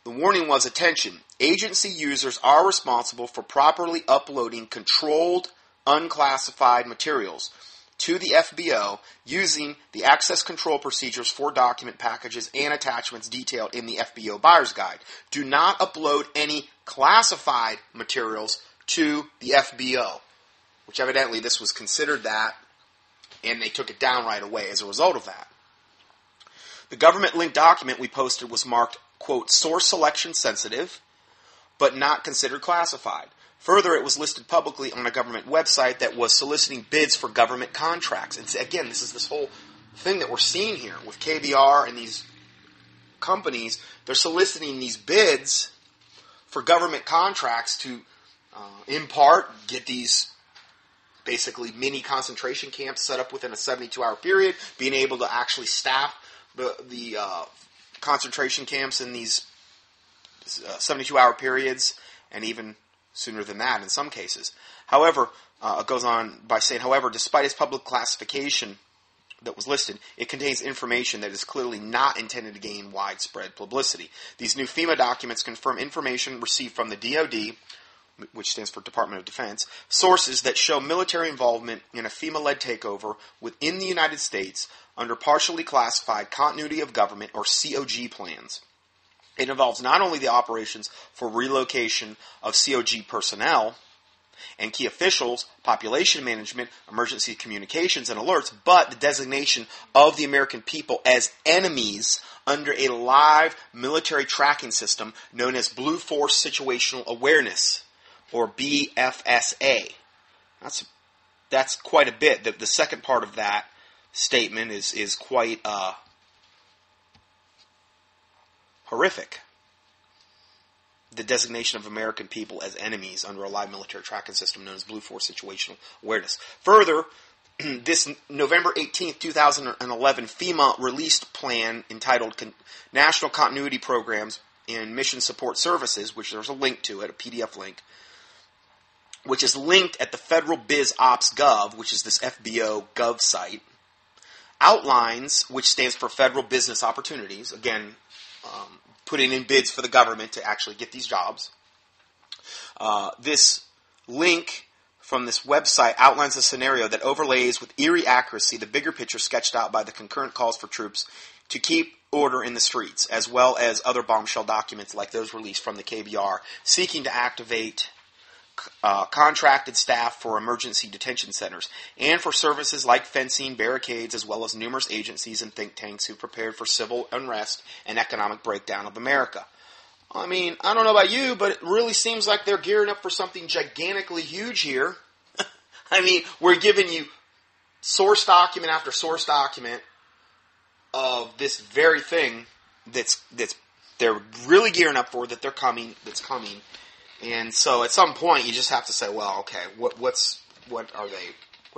The warning was, attention, agency users are responsible for properly uploading controlled, unclassified materials to the FBO using the access control procedures for document packages and attachments detailed in the FBO Buyer's Guide. Do not upload any classified materials to the FBO, which evidently this was considered that, and they took it down right away as a result of that. The government-linked document we posted was marked, quote, source selection sensitive, but not considered classified. Further, it was listed publicly on a government website that was soliciting bids for government contracts. And again, this is this whole thing that we're seeing here with KBR and these companies. They're soliciting these bids for government contracts to, in part, get these basically mini concentration camps set up within a 72-hour period, being able to actually staff the concentration camps in these 72-hour periods, and even sooner than that in some cases. However, it goes on by saying, however, despite its public classification that was listed, it contains information that is clearly not intended to gain widespread publicity. These new FEMA documents confirm information received from the DOD, which stands for Department of Defense, sources that show military involvement in a FEMA-led takeover within the United States under partially classified Continuity of Government, or COG, plans. It involves not only the operations for relocation of COG personnel and key officials, population management, emergency communications, and alerts, but the designation of the American people as enemies under a live military tracking system known as Blue Force Situational Awareness, or BFSA. That's quite a bit. The second part of that statement is quite horrific. The designation of American people as enemies under a live military tracking system known as Blue Force Situational Awareness. Further, this November 18th, 2011 FEMA released plan entitled National Continuity Programs and Mission Support Services, which there's a link to it, a PDF link, which is linked at the Federal Biz Ops Gov, which is this FBO Gov site, outlines, which stands for Federal Business Opportunities, again, putting in bids for the government to actually get these jobs. This link from this website outlines a scenario that overlays with eerie accuracy the bigger picture sketched out by the concurrent calls for troops to keep order in the streets, as well as other bombshell documents like those released from the KBR, seeking to activate contracted staff for emergency detention centers, and for services like fencing, barricades, as well as numerous agencies and think tanks who prepared for civil unrest and economic breakdown of America. I mean, I don't know about you, but it really seems like they're gearing up for something gigantically huge here. I mean, we're giving you source document after source document of this very thing that's they're really gearing up for, that's coming. And so, at some point, you just have to say, "Well, okay, what are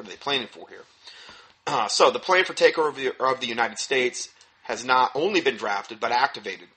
they planning for here?" So, the plan for takeover of the United States has not only been drafted but activated.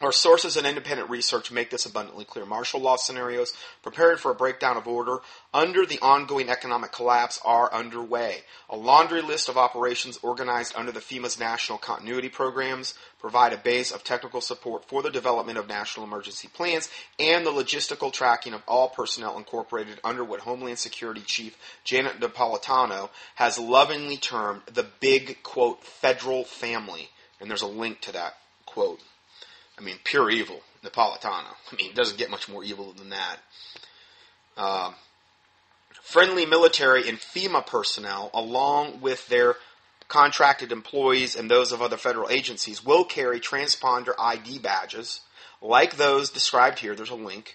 Our sources and independent research make this abundantly clear. Martial law scenarios preparing for a breakdown of order under the ongoing economic collapse are underway. A laundry list of operations organized under the FEMA's national continuity programs provide a base of technical support for the development of national emergency plans and the logistical tracking of all personnel incorporated under what Homeland Security Chief Janet Napolitano has lovingly termed the big, quote, federal family. And there's a link to that quote. I mean, pure evil, Napolitano. I mean, it doesn't get much more evil than that. Friendly military and FEMA personnel, along with their contracted employees and those of other federal agencies, will carry transponder ID badges, like those described here, there's a link,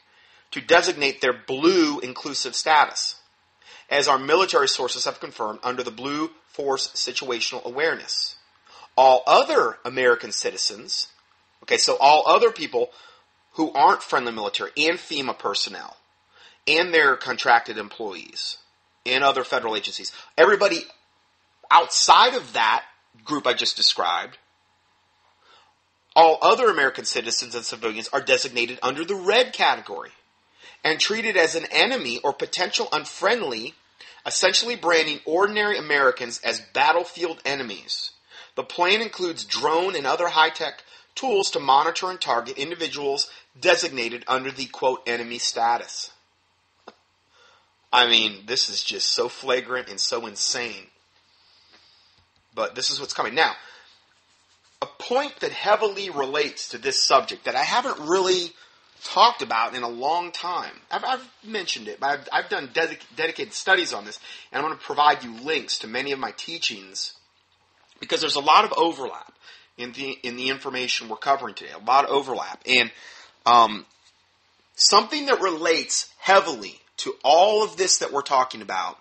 to designate their blue inclusive status, as our military sources have confirmed, under the Blue Force Situational Awareness. All other American citizens... Okay, so all other people who aren't friendly military and FEMA personnel and their contracted employees and other federal agencies, everybody outside of that group I just described, all other American citizens and civilians are designated under the red category and treated as an enemy or potential unfriendly, essentially branding ordinary Americans as battlefield enemies. The plan includes drone and other high-tech tools to monitor and target individuals designated under the, quote, enemy status. I mean, this is just so flagrant and so insane. But this is what's coming. Now, a point that heavily relates to this subject that I haven't really talked about in a long time. I've mentioned it, but I've done dedicated studies on this, and I'm going to provide you links to many of my teachings because there's a lot of overlap in the information we're covering today. A lot of overlap, and something that relates heavily to all of this that we're talking about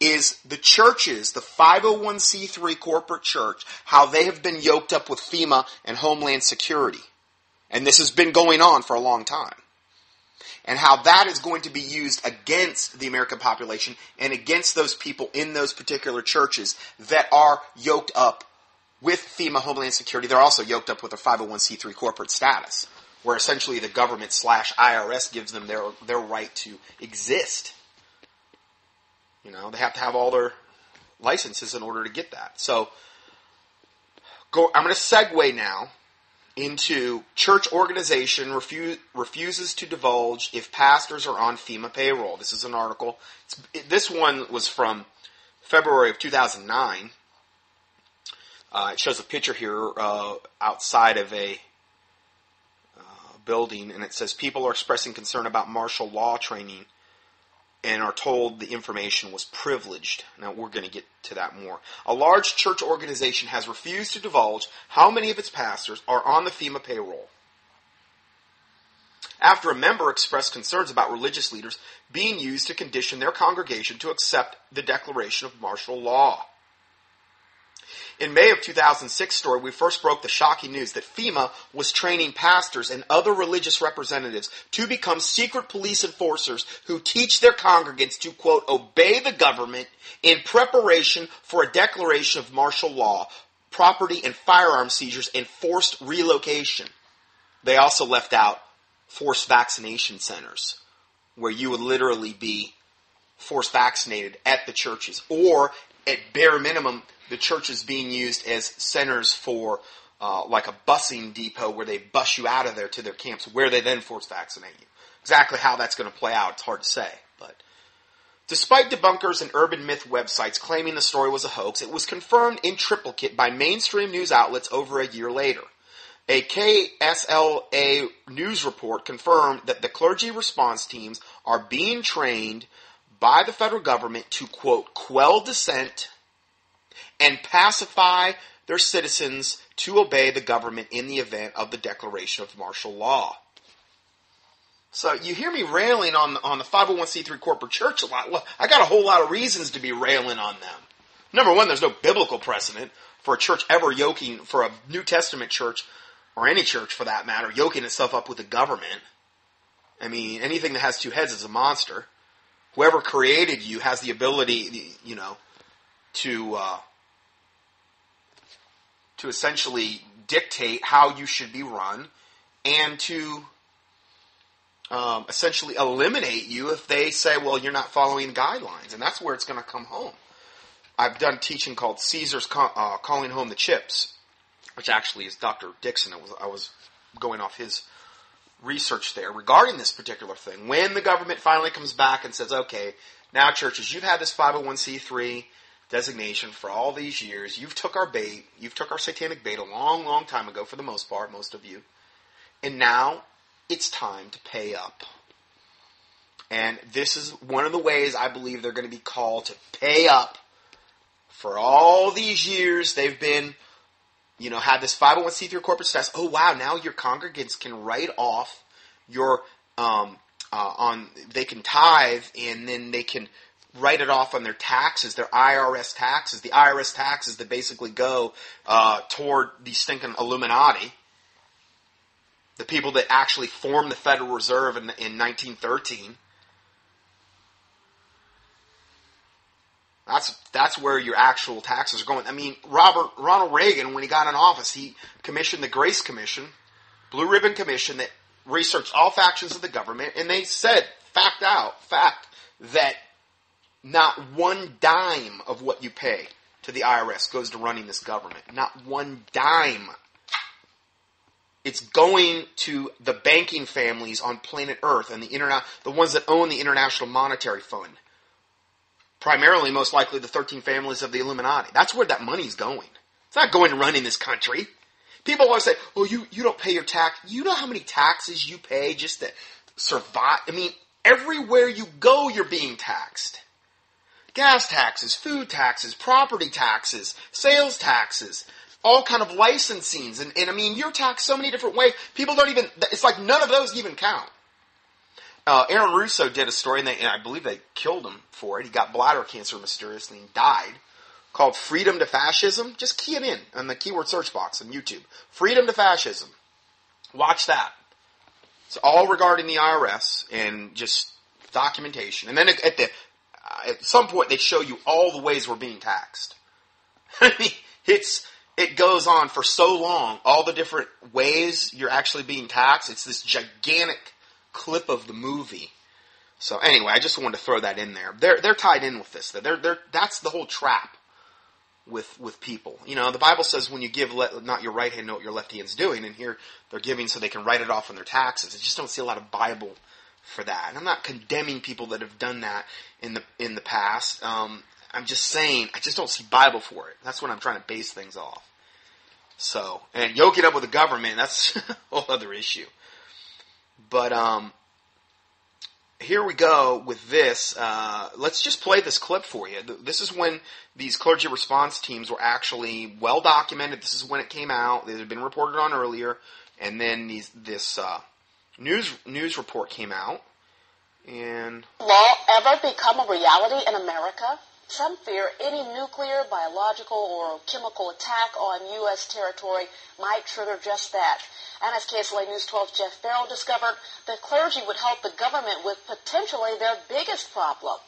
is the churches, the 501c3 corporate church, how they have been yoked up with FEMA and Homeland Security. And this has been going on for a long time. And how that is going to be used against the American population and against those people in those particular churches that are yoked up with FEMA, Homeland Security. They're also yoked up with a 501c3 corporate status, where essentially the government / IRS gives them their right to exist. You know, they have to have all their licenses in order to get that. So, I'm going to segue now into church organization refuses to divulge if pastors are on FEMA payroll. This is an article. This one was from February of 2009. It shows a picture here outside of a building, and it says people are expressing concern about martial law training and are told the information was privileged. Now, we're going to get to that more. A large church organization has refused to divulge how many of its pastors are on the FEMA payroll after a member expressed concerns about religious leaders being used to condition their congregation to accept the declaration of martial law. In May of 2006 story, we first broke the shocking news that FEMA was training pastors and other religious representatives to become secret police enforcers who teach their congregants to, quote, obey the government in preparation for a declaration of martial law, property and firearm seizures, and forced relocation. They also left out forced vaccination centers, where you would literally be forced vaccinated at the churches, or at bare minimum, the church is being used as centers for like a busing depot where they bus you out of there to their camps where they then force vaccinate you. Exactly how that's going to play out, it's hard to say. But despite debunkers and urban myth websites claiming the story was a hoax, it was confirmed in triplicate by mainstream news outlets over a year later. A KSLA news report confirmed that the clergy response teams are being trained by the federal government to, quote, quell dissent and pacify their citizens to obey the government in the event of the declaration of martial law. So you hear me railing on the 501c3 corporate church a lot. Well, I got a whole lot of reasons to be railing on them. Number one, there's no biblical precedent for a church ever yoking, for a New Testament church, or any church for that matter, yoking itself up with the government. I mean, anything that has two heads is a monster. Whoever created you has the ability, you know, to essentially dictate how you should be run, and to essentially eliminate you if they say, well, you're not following guidelines. And that's where it's going to come home. I've done teaching called Caesar's Calling Home the Chips, which actually is Dr. Dixon. I was going off his research there regarding this particular thing. When the government finally comes back and says, okay, now churches, you've had this 501c3 designation for all these years. You've took our bait. You've took our satanic bait a long, long time ago, for the most part, most of you. And now it's time to pay up. And this is one of the ways I believe they're going to be called to pay up for all these years they've been, you know, had this 501c3 corporate status. Oh, wow, now your congregants can write off your, they can tithe, and then they can write it off on their taxes, their IRS taxes. The IRS taxes that basically go toward the stinking Illuminati, the people that actually formed the Federal Reserve in 1913. That's where your actual taxes are going. I mean, Ronald Reagan, when he got in office, he commissioned the Grace Commission, Blue Ribbon Commission, that researched all factions of the government, and they said, fact that not one dime of what you pay to the IRS goes to running this government. Not one dime. It's going to the banking families on planet Earth and the ones that own the International Monetary Fund. Primarily, most likely, the 13 families of the Illuminati. That's where that money's going. It's not going to running this country. People always say, well, you don't pay your tax. You know how many taxes you pay just to survive? I mean, everywhere you go, you're being taxed. Gas taxes, food taxes, property taxes, sales taxes, all kind of licensings. And I mean, you're taxed so many different ways. People don't even, it's like none of those even count. Aaron Russo did a story, and I believe they killed him for it. He got bladder cancer mysteriously and died, called Freedom to Fascism. Just key it in the keyword search box on YouTube. Freedom to Fascism. Watch that. It's all regarding the IRS and just documentation. And then at some point, they show you all the ways we're being taxed. I mean, it goes on for so long, all the different ways you're actually being taxed. It's this gigantic clip of the movie. So anyway, I just wanted to throw that in there. They're tied in with this. That's the whole trap with people. You know, the Bible says when you give, let not your right hand know what your left hand's doing, and here they're giving so they can write it off on their taxes. I just don't see a lot of Bible for that. And I'm not condemning people that have done that in the past. I'm just saying, I just don't see Bible for it. That's what I'm trying to base things off. So, and yoke it up with the government, that's a whole other issue. But here we go with this. Let's just play this clip for you. This is when these clergy response teams were actually well documented. This is when it came out. They had been reported on earlier. And then this news report came out. And law ever become a reality in America? Some fear any nuclear, biological, or chemical attack on U.S. territory might trigger just that. And as KSLA News 12's Jeff Farrell discovered, the clergy would help the government with potentially their biggest problem,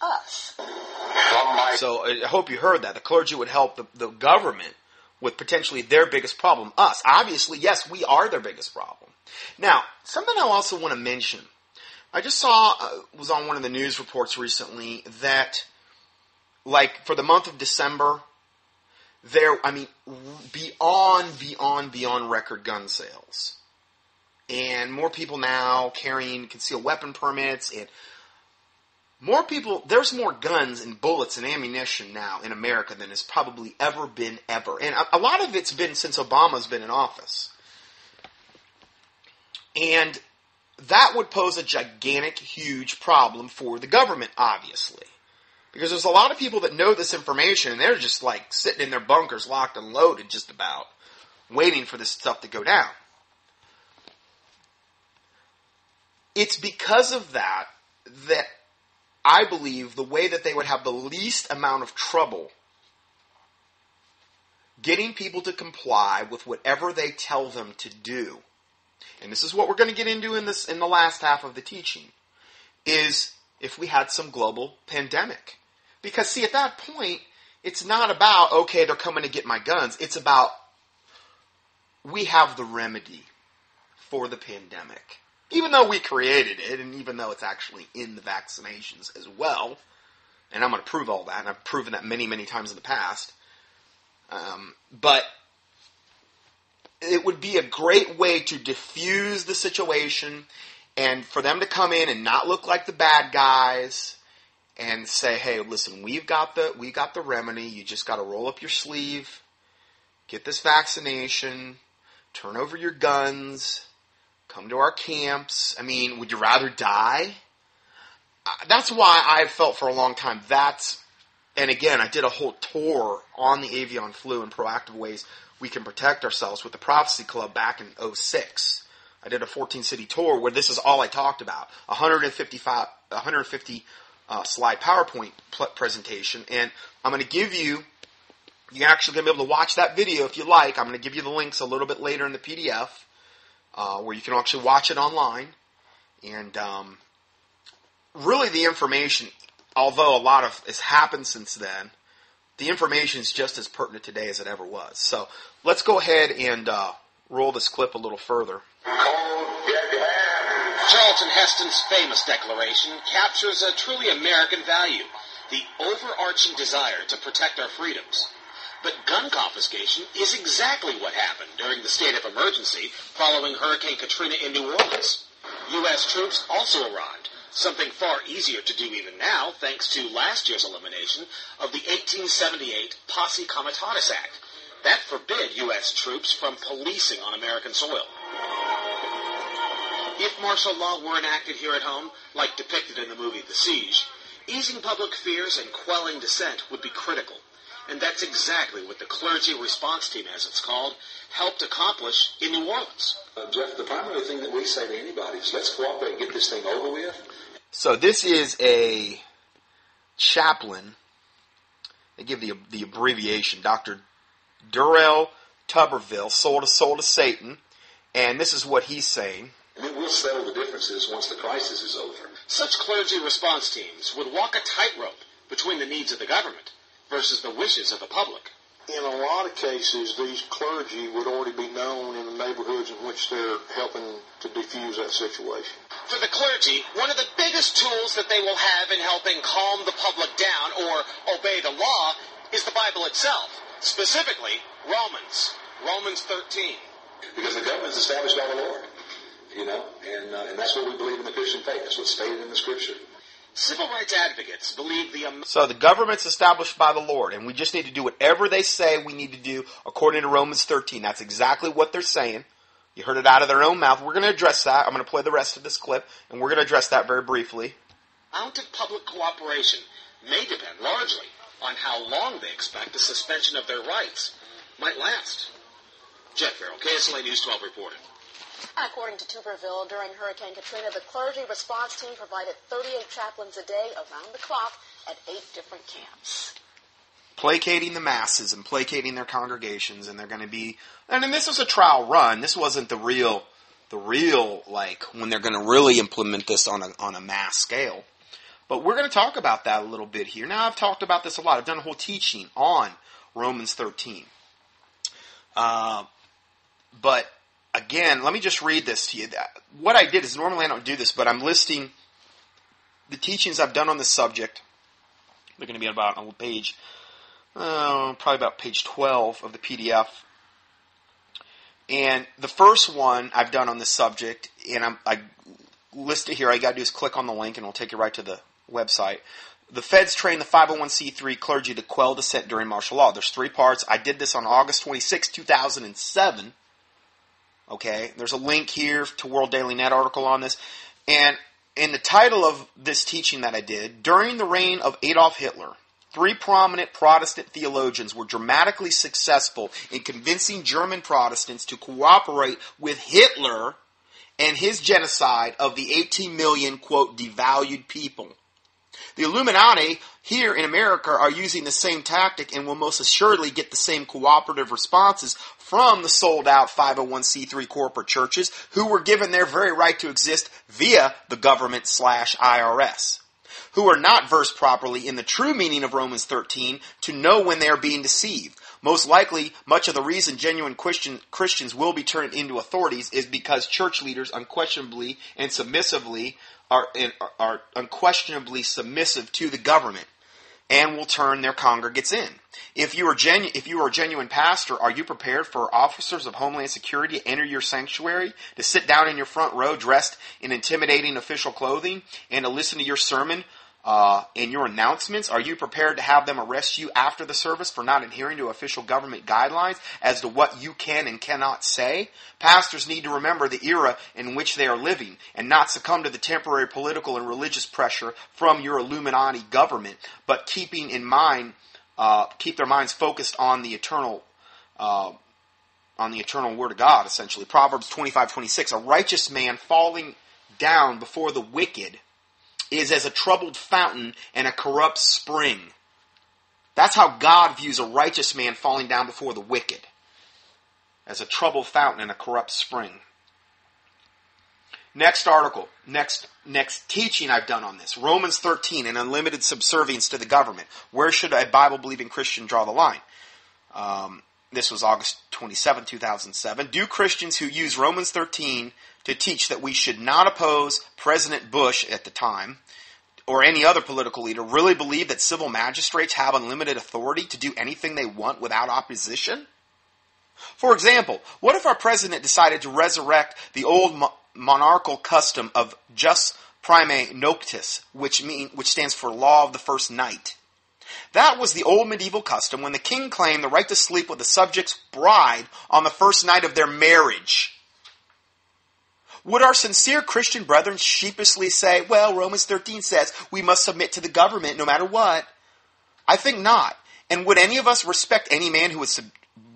us. So I hope you heard that. The clergy would help the government with potentially their biggest problem, us. Obviously, yes, we are their biggest problem. Now, something I also want to mention. I just saw, was on one of the news reports recently, that like for the month of December, there, I mean, beyond record gun sales. And more people now carrying concealed weapon permits. And more people, there's more guns and bullets and ammunition now in America than has probably ever been ever. And a lot of it's been since Obama's been in office. And that would pose a gigantic, huge problem for the government, obviously. Because there's a lot of people that know this information, and they're just like sitting in their bunkers, locked and loaded, just about, waiting for this stuff to go down. It's because of that I believe the way that they would have the least amount of trouble getting people to comply with whatever they tell them to do, and this is what we're going to get into in the last half of the teaching, is if we had some global pandemic. Because, see, at that point, it's not about, okay, they're coming to get my guns. It's about, we have the remedy for the pandemic. Even though we created it, and even though it's actually in the vaccinations as well, and I'm going to prove all that, and I've proven that many, many times in the past, but it would be a great way to diffuse the situation and for them to come in and not look like the bad guys and say, hey, listen, we got the remedy. You just got to roll up your sleeve, get this vaccination, turn over your guns, come to our camps. I mean, would you rather die? That's why I've felt for a long time and again, I did a whole tour on the avian flu and proactive ways we can protect ourselves with the Prophecy Club back in 2006. I did a 14-city tour where this is all I talked about. 150 slide PowerPoint presentation. And I'm going to give you, you're actually going to be able to watch that video if you like. I'm going to give you the links a little bit later in the PDF where you can actually watch it online. And really the information, although a lot of has happened since then, the information is just as pertinent today as it ever was. So let's go ahead and roll this clip a little further. Charlton Heston's famous declaration captures a truly American value, the overarching desire to protect our freedoms. But gun confiscation is exactly what happened during the state of emergency following Hurricane Katrina in New Orleans. U.S. troops also arrived, something far easier to do even now thanks to last year's elimination of the 1878 Posse Comitatus Act, that forbid U.S. troops from policing on American soil. If martial law were enacted here at home, like depicted in the movie The Siege, easing public fears and quelling dissent would be critical. And that's exactly what the Clergy Response Team, as it's called, helped accomplish in New Orleans. Jeff, the primary thing that we say to anybody is let's cooperate and get this thing over with. So this is a chaplain. They give the abbreviation, Dr. Durrell Tuberville, soul to Satan. And this is what he's saying. And then we'll settle the differences once the crisis is over. Such clergy response teams would walk a tightrope between the needs of the government versus the wishes of the public. In a lot of cases, these clergy would already be known in the neighborhoods in which they're helping to defuse that situation. For the clergy, one of the biggest tools that they will have in helping calm the public down or obey the law is the Bible itself, specifically Romans 13. Because the government is established by the Lord, you know, and that's what we believe in the Christian faith. That's what's stated in the Scripture. Civil rights advocates believe So the government's established by the Lord, and we just need to do whatever they say we need to do according to Romans 13. That's exactly what they're saying. You heard it out of their own mouth. We're going to address that. I'm going to play the rest of this clip, and we're going to address that very briefly. The amount of public cooperation may depend largely on how long they expect the suspension of their rights might last. Jeff Farrell, KSLA News 12 reported. According to Tuberville, during Hurricane Katrina, the clergy response team provided 38 chaplains a day around the clock at 8 different camps. Placating the masses and placating their congregations, and they're going to be... And then this was a trial run. This wasn't the real, like, when they're going to really implement this on a mass scale. But we're going to talk about that a little bit here. Now, I've talked about this a lot. I've done a whole teaching on Romans 13. But... Again, let me just read this to you. What I did is, normally I don't do this, but I'm listing the teachings I've done on this subject. They're going to be about on page, probably about page 12 of the PDF. And the first one I've done on this subject, and I list it here. All you got to do is click on the link, and it'll take you right to the website. The feds train the 501c3 clergy to quell dissent during martial law. There's 3 parts. I did this on August 26, 2007. Okay, there's a link here to World Daily Net article on this. And in the title of this teaching that I did, during the reign of Adolf Hitler, 3 prominent Protestant theologians were dramatically successful in convincing German Protestants to cooperate with Hitler and his genocide of the 18 million, quote, devalued people. The Illuminati here in America are using the same tactic and will most assuredly get the same cooperative responses from the sold-out 501c3 corporate churches who were given their very right to exist via the government/IRS, who are not versed properly in the true meaning of Romans 13 to know when they are being deceived. Most likely, much of the reason genuine Christians will be turned into authorities is because church leaders unquestionably and submissively are unquestionably submissive to the government and will turn their congregates in. If you are a genuine pastor, are you prepared for officers of Homeland Security to enter your sanctuary, to sit down in your front row dressed in intimidating official clothing, and to listen to your sermon and your announcements? Are you prepared to have them arrest you after the service for not adhering to official government guidelines as to what you can and cannot say? Pastors need to remember the era in which they are living and not succumb to the temporary political and religious pressure from your Illuminati government, but keep their minds focused on the eternal Word of God, essentially. Proverbs 25:26, a righteous man falling down before the wicked is as a troubled fountain and a corrupt spring. That's how God views a righteous man falling down before the wicked. As a troubled fountain and a corrupt spring. Next article, next teaching I've done on this. Romans 13, an unlimited subservience to the government. Where should a Bible-believing Christian draw the line? This was August 27, 2007. Do Christians who use Romans 13 to teach that we should not oppose President Bush at the time or any other political leader really believe that civil magistrates have unlimited authority to do anything they want without opposition? For example, what if our president decided to resurrect the old monarchical custom of jus primae noctis, which stands for law of the first night, That was the old medieval custom when the king claimed the right to sleep with the subject's bride on the first night of their marriage. Would our sincere Christian brethren sheepishly say, well, Romans 13 says we must submit to the government no matter what? I think not. And would any of us respect any man who would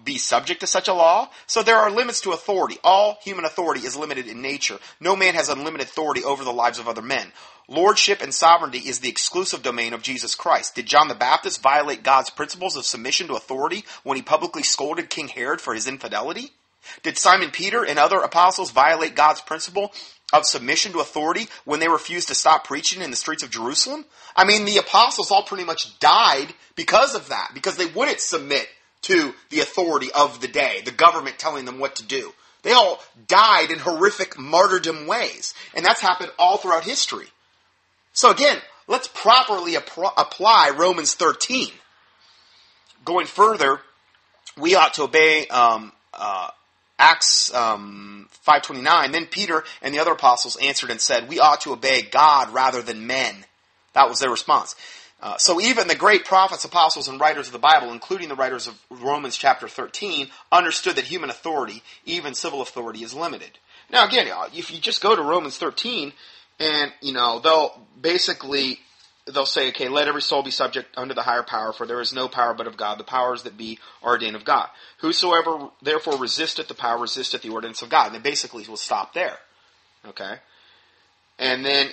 be subject to such a law? So there are limits to authority. All human authority is limited in nature. No man has unlimited authority over the lives of other men. Lordship and sovereignty is the exclusive domain of Jesus Christ. Did John the Baptist violate God's principles of submission to authority when he publicly scolded King Herod for his infidelity? Did Simon Peter and other apostles violate God's principle of submission to authority when they refused to stop preaching in the streets of Jerusalem? I mean, the apostles all pretty much died because of that, because they wouldn't submit to the authority of the day, the government telling them what to do. They all died in horrific martyrdom ways, and that's happened all throughout history. So again, let's properly apply Romans 13. Going further, we ought to obey Acts 5:29. Then Peter and the other apostles answered and said, we ought to obey God rather than men. That was their response. So even the great prophets, apostles, and writers of the Bible, including the writers of Romans chapter 13, understood that human authority, even civil authority, is limited. Now again, if you just go to Romans 13... and, you know, they'll say, okay, let every soul be subject unto the higher power, for there is no power but of God. The powers that be are ordained of God. Whosoever therefore resisteth the power, resisteth the ordinance of God. And they basically will stop there. Okay? And then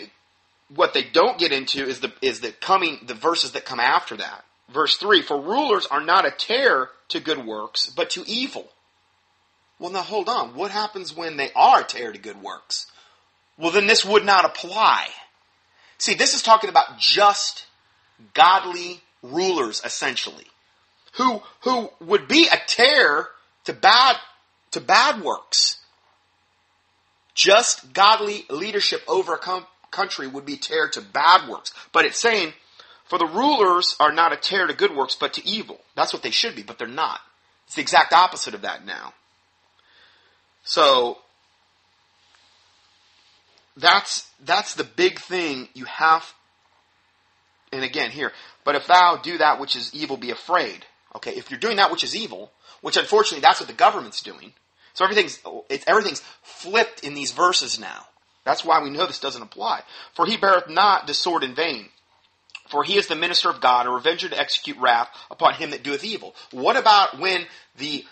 what they don't get into is the verses that come after that. Verse 3, for rulers are not a terror to good works, but to evil. Well, now hold on. What happens when they are a terror to good works? Well, then this would not apply. See, this is talking about just godly rulers, essentially, who would be a terror to bad works. Just godly leadership over a country would be a terror to bad works. But it's saying, for the rulers are not a terror to good works, but to evil. That's what they should be, but they're not. It's the exact opposite of that now. So that's the big thing you have. And again, here, but if thou do that which is evil, be afraid. Okay, if you're doing that which is evil, which unfortunately that's what the government's doing. So everything's flipped in these verses now. That's why we know this doesn't apply. For he beareth not the sword in vain, for he is the minister of God, a revenger to execute wrath upon him that doeth evil. What about when the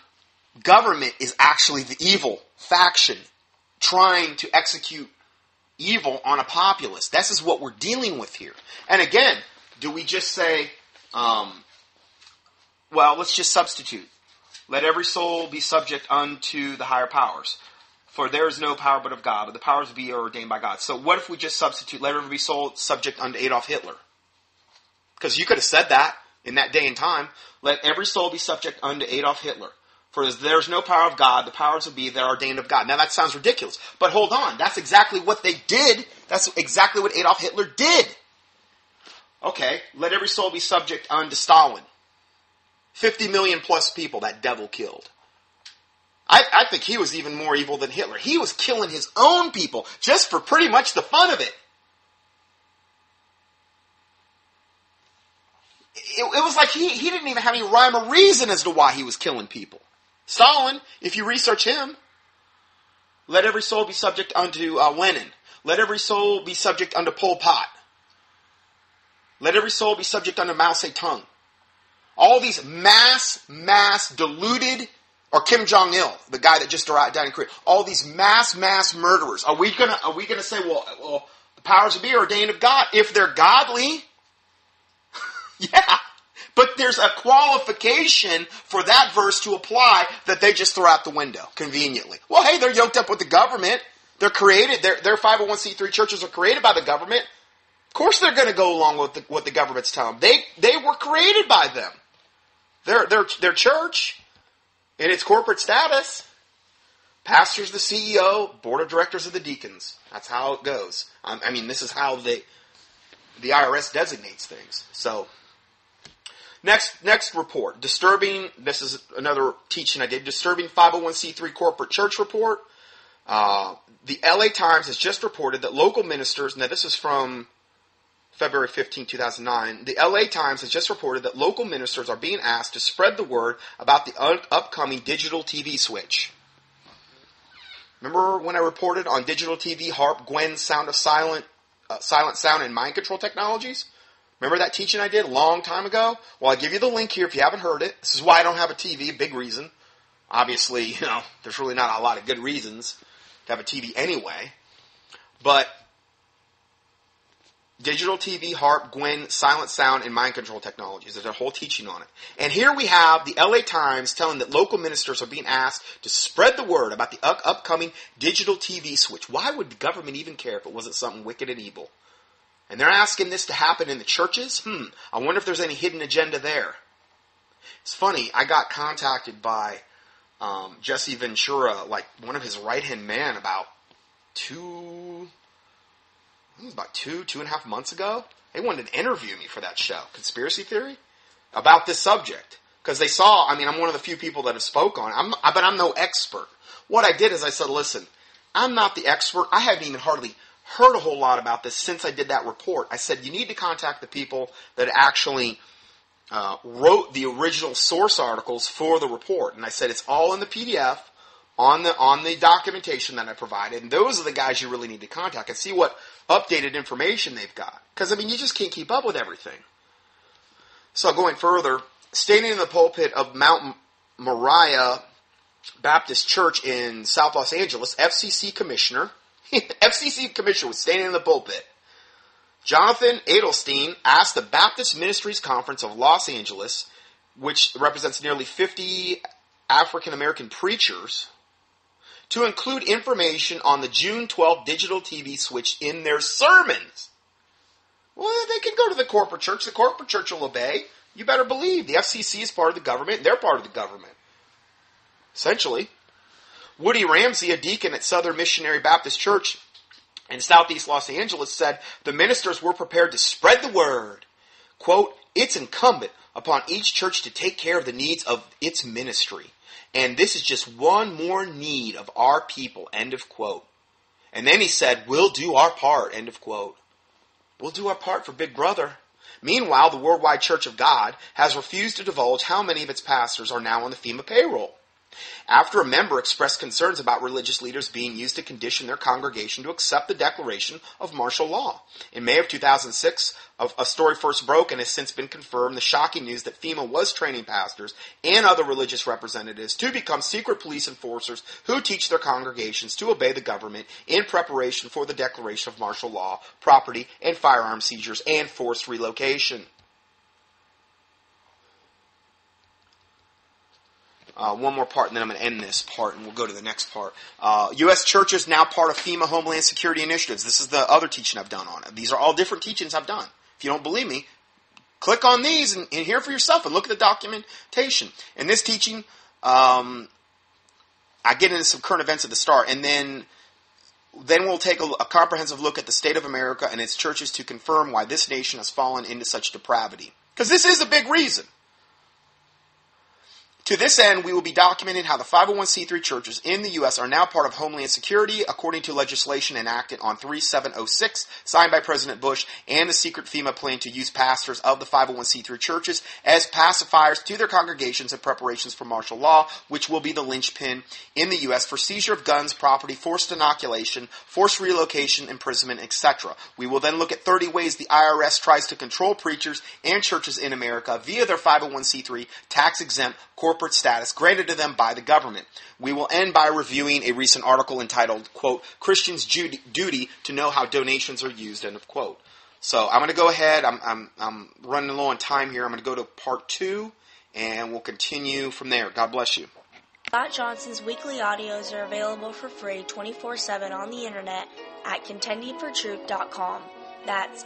government is actually the evil faction trying to execute evil on a populace? This is what we're dealing with here. And again, do we just say, well, let's just substitute. Let every soul be subject unto the higher powers. For there is no power but of God, but the powers be ordained by God. So what if we just substitute, let every soul subject unto Adolf Hitler? Because you could have said that in that day and time. Let every soul be subject unto Adolf Hitler. For there's no power of God, the powers will be that are ordained of God. Now that sounds ridiculous, but hold on. That's exactly what they did. That's exactly what Adolf Hitler did. Okay, let every soul be subject unto Stalin. 50 million plus people that devil killed. I think he was even more evil than Hitler. He was killing his own people just for pretty much the fun of it. It was like he didn't even have any rhyme or reason as to why he was killing people. Stalin, if you research him, let every soul be subject unto Lenin. Let every soul be subject unto Pol Pot. Let every soul be subject unto Mao Zedong. All these mass deluded, or Kim Jong Il, the guy that just died in Korea. All these mass murderers. Are we gonna say, well, the powers to be ordained of God if they're godly? Yeah. But there's a qualification for that verse to apply that they just throw out the window, conveniently. Well, hey, they're yoked up with the government. They're created. Their 501c3 churches are created by the government. Of course they're going to go along with what the government's telling them. They were created by them. Their church in its corporate status. Pastor's the CEO, board of directors of the deacons. That's how it goes. I mean, this is how the IRS designates things. So Next report, this is another teaching I did, disturbing 501c3 corporate church report. The LA Times has just reported that local ministers, now this is from February 15, 2009, the LA Times has just reported that local ministers are being asked to spread the word about the upcoming digital TV switch. Remember when I reported on digital TV, HARP, GWEN, sound of silent sound, and mind control technologies? Remember that teaching I did a long time ago? Well, I give you the link here if you haven't heard it. This is why I don't have a TV, a big reason. Obviously, there's really not a lot of good reasons to have a TV anyway. But digital TV, HARP, GWEN, silent sound, and mind control technologies. There's a whole teaching on it. And here we have the LA Times telling that local ministers are being asked to spread the word about the upcoming digital TV switch. Why would the government even care if it wasn't something wicked and evil? And they're asking this to happen in the churches? I wonder if there's any hidden agenda there. It's funny, I got contacted by Jesse Ventura, like one of his right-hand men, about two and a half months ago. They wanted to interview me for that show, Conspiracy Theory, about this subject. Because they saw, I'm one of the few people that have spoke on it, but I'm no expert. What I did is I said, listen, I'm not the expert. I haven't even hardly heard a whole lot about this since I did that report. I said, you need to contact the people that actually wrote the original source articles for the report. And I said, it's all in the PDF. On the documentation that I provided, and those are the guys you really need to contact and see what updated information they've got. Because, you just can't keep up with everything. So going further, standing in the pulpit of Mount Moriah Baptist Church in South Los Angeles, FCC commissioner was standing in the pulpit. Jonathan Adelstein asked the Baptist Ministries Conference of Los Angeles, which represents nearly 50 African American preachers, to include information on the June 12th digital TV switch in their sermons. Well, they can go to the corporate church. The corporate church will obey. You better believe. The FCC is part of the government, and they're part of the government. Essentially. Woody Ramsey, a deacon at Southern Missionary Baptist Church in Southeast Los Angeles, said the ministers were prepared to spread the word. Quote, it's incumbent upon each church to take care of the needs of its ministry. And this is just one more need of our people, end of quote. And then he said, we'll do our part, end of quote. We'll do our part for Big Brother. Meanwhile, the Worldwide Church of God has refused to divulge how many of its pastors are now on the FEMA payroll. After a member expressed concerns about religious leaders being used to condition their congregation to accept the declaration of martial law. In May of 2006, a story first broke and has since been confirmed, the shocking news that FEMA was training pastors and other religious representatives to become secret police enforcers who teach their congregations to obey the government in preparation for the declaration of martial law, property and firearm seizures, and forced relocation. One more part, and then I'm going to end this part, and we'll go to the next part. U.S. churches now part of FEMA Homeland Security Initiatives. This is the other teaching I've done on it. These are all different teachings I've done. If you don't believe me, click on these and hear for yourself and look at the documentation. In this teaching, I get into some current events at the start, and then we'll take a comprehensive look at the state of America and its churches to confirm why this nation has fallen into such depravity. Because this is a big reason. To this end, we will be documenting how the 501c3 churches in the U.S. are now part of Homeland Security, according to legislation enacted on 3706, signed by President Bush, and the secret FEMA plan to use pastors of the 501c3 churches as pacifiers to their congregations in preparations for martial law, which will be the linchpin in the U.S. for seizure of guns, property, forced inoculation, forced relocation, imprisonment, etc. We will then look at 30 ways the IRS tries to control preachers and churches in America via their 501c3 tax-exempt corporate status granted to them by the government. We will end by reviewing a recent article entitled, quote, Christians' Duty to Know How Donations Are Used, end of quote. So I'm going to go ahead. I'm running low on time here. I'm going to go to part 2, and we'll continue from there. God bless you. Scott Johnson's weekly audios are available for free 24/7 on the internet at ContendingForTruth.com. That's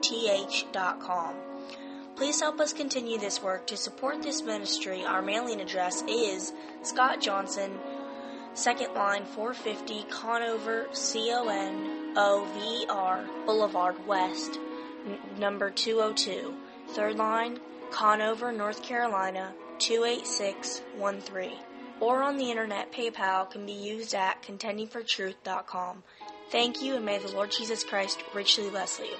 ContendingForTruth.com. Please help us continue this work. To support this ministry, our mailing address is Scott Johnson, Second Line 450, Conover, CONOVR, Boulevard West, number 202, Third Line, Conover, North Carolina, 28613. or on the internet PayPal can be used at ContendingForTruth.com. Thank you, and may the Lord Jesus Christ richly bless you.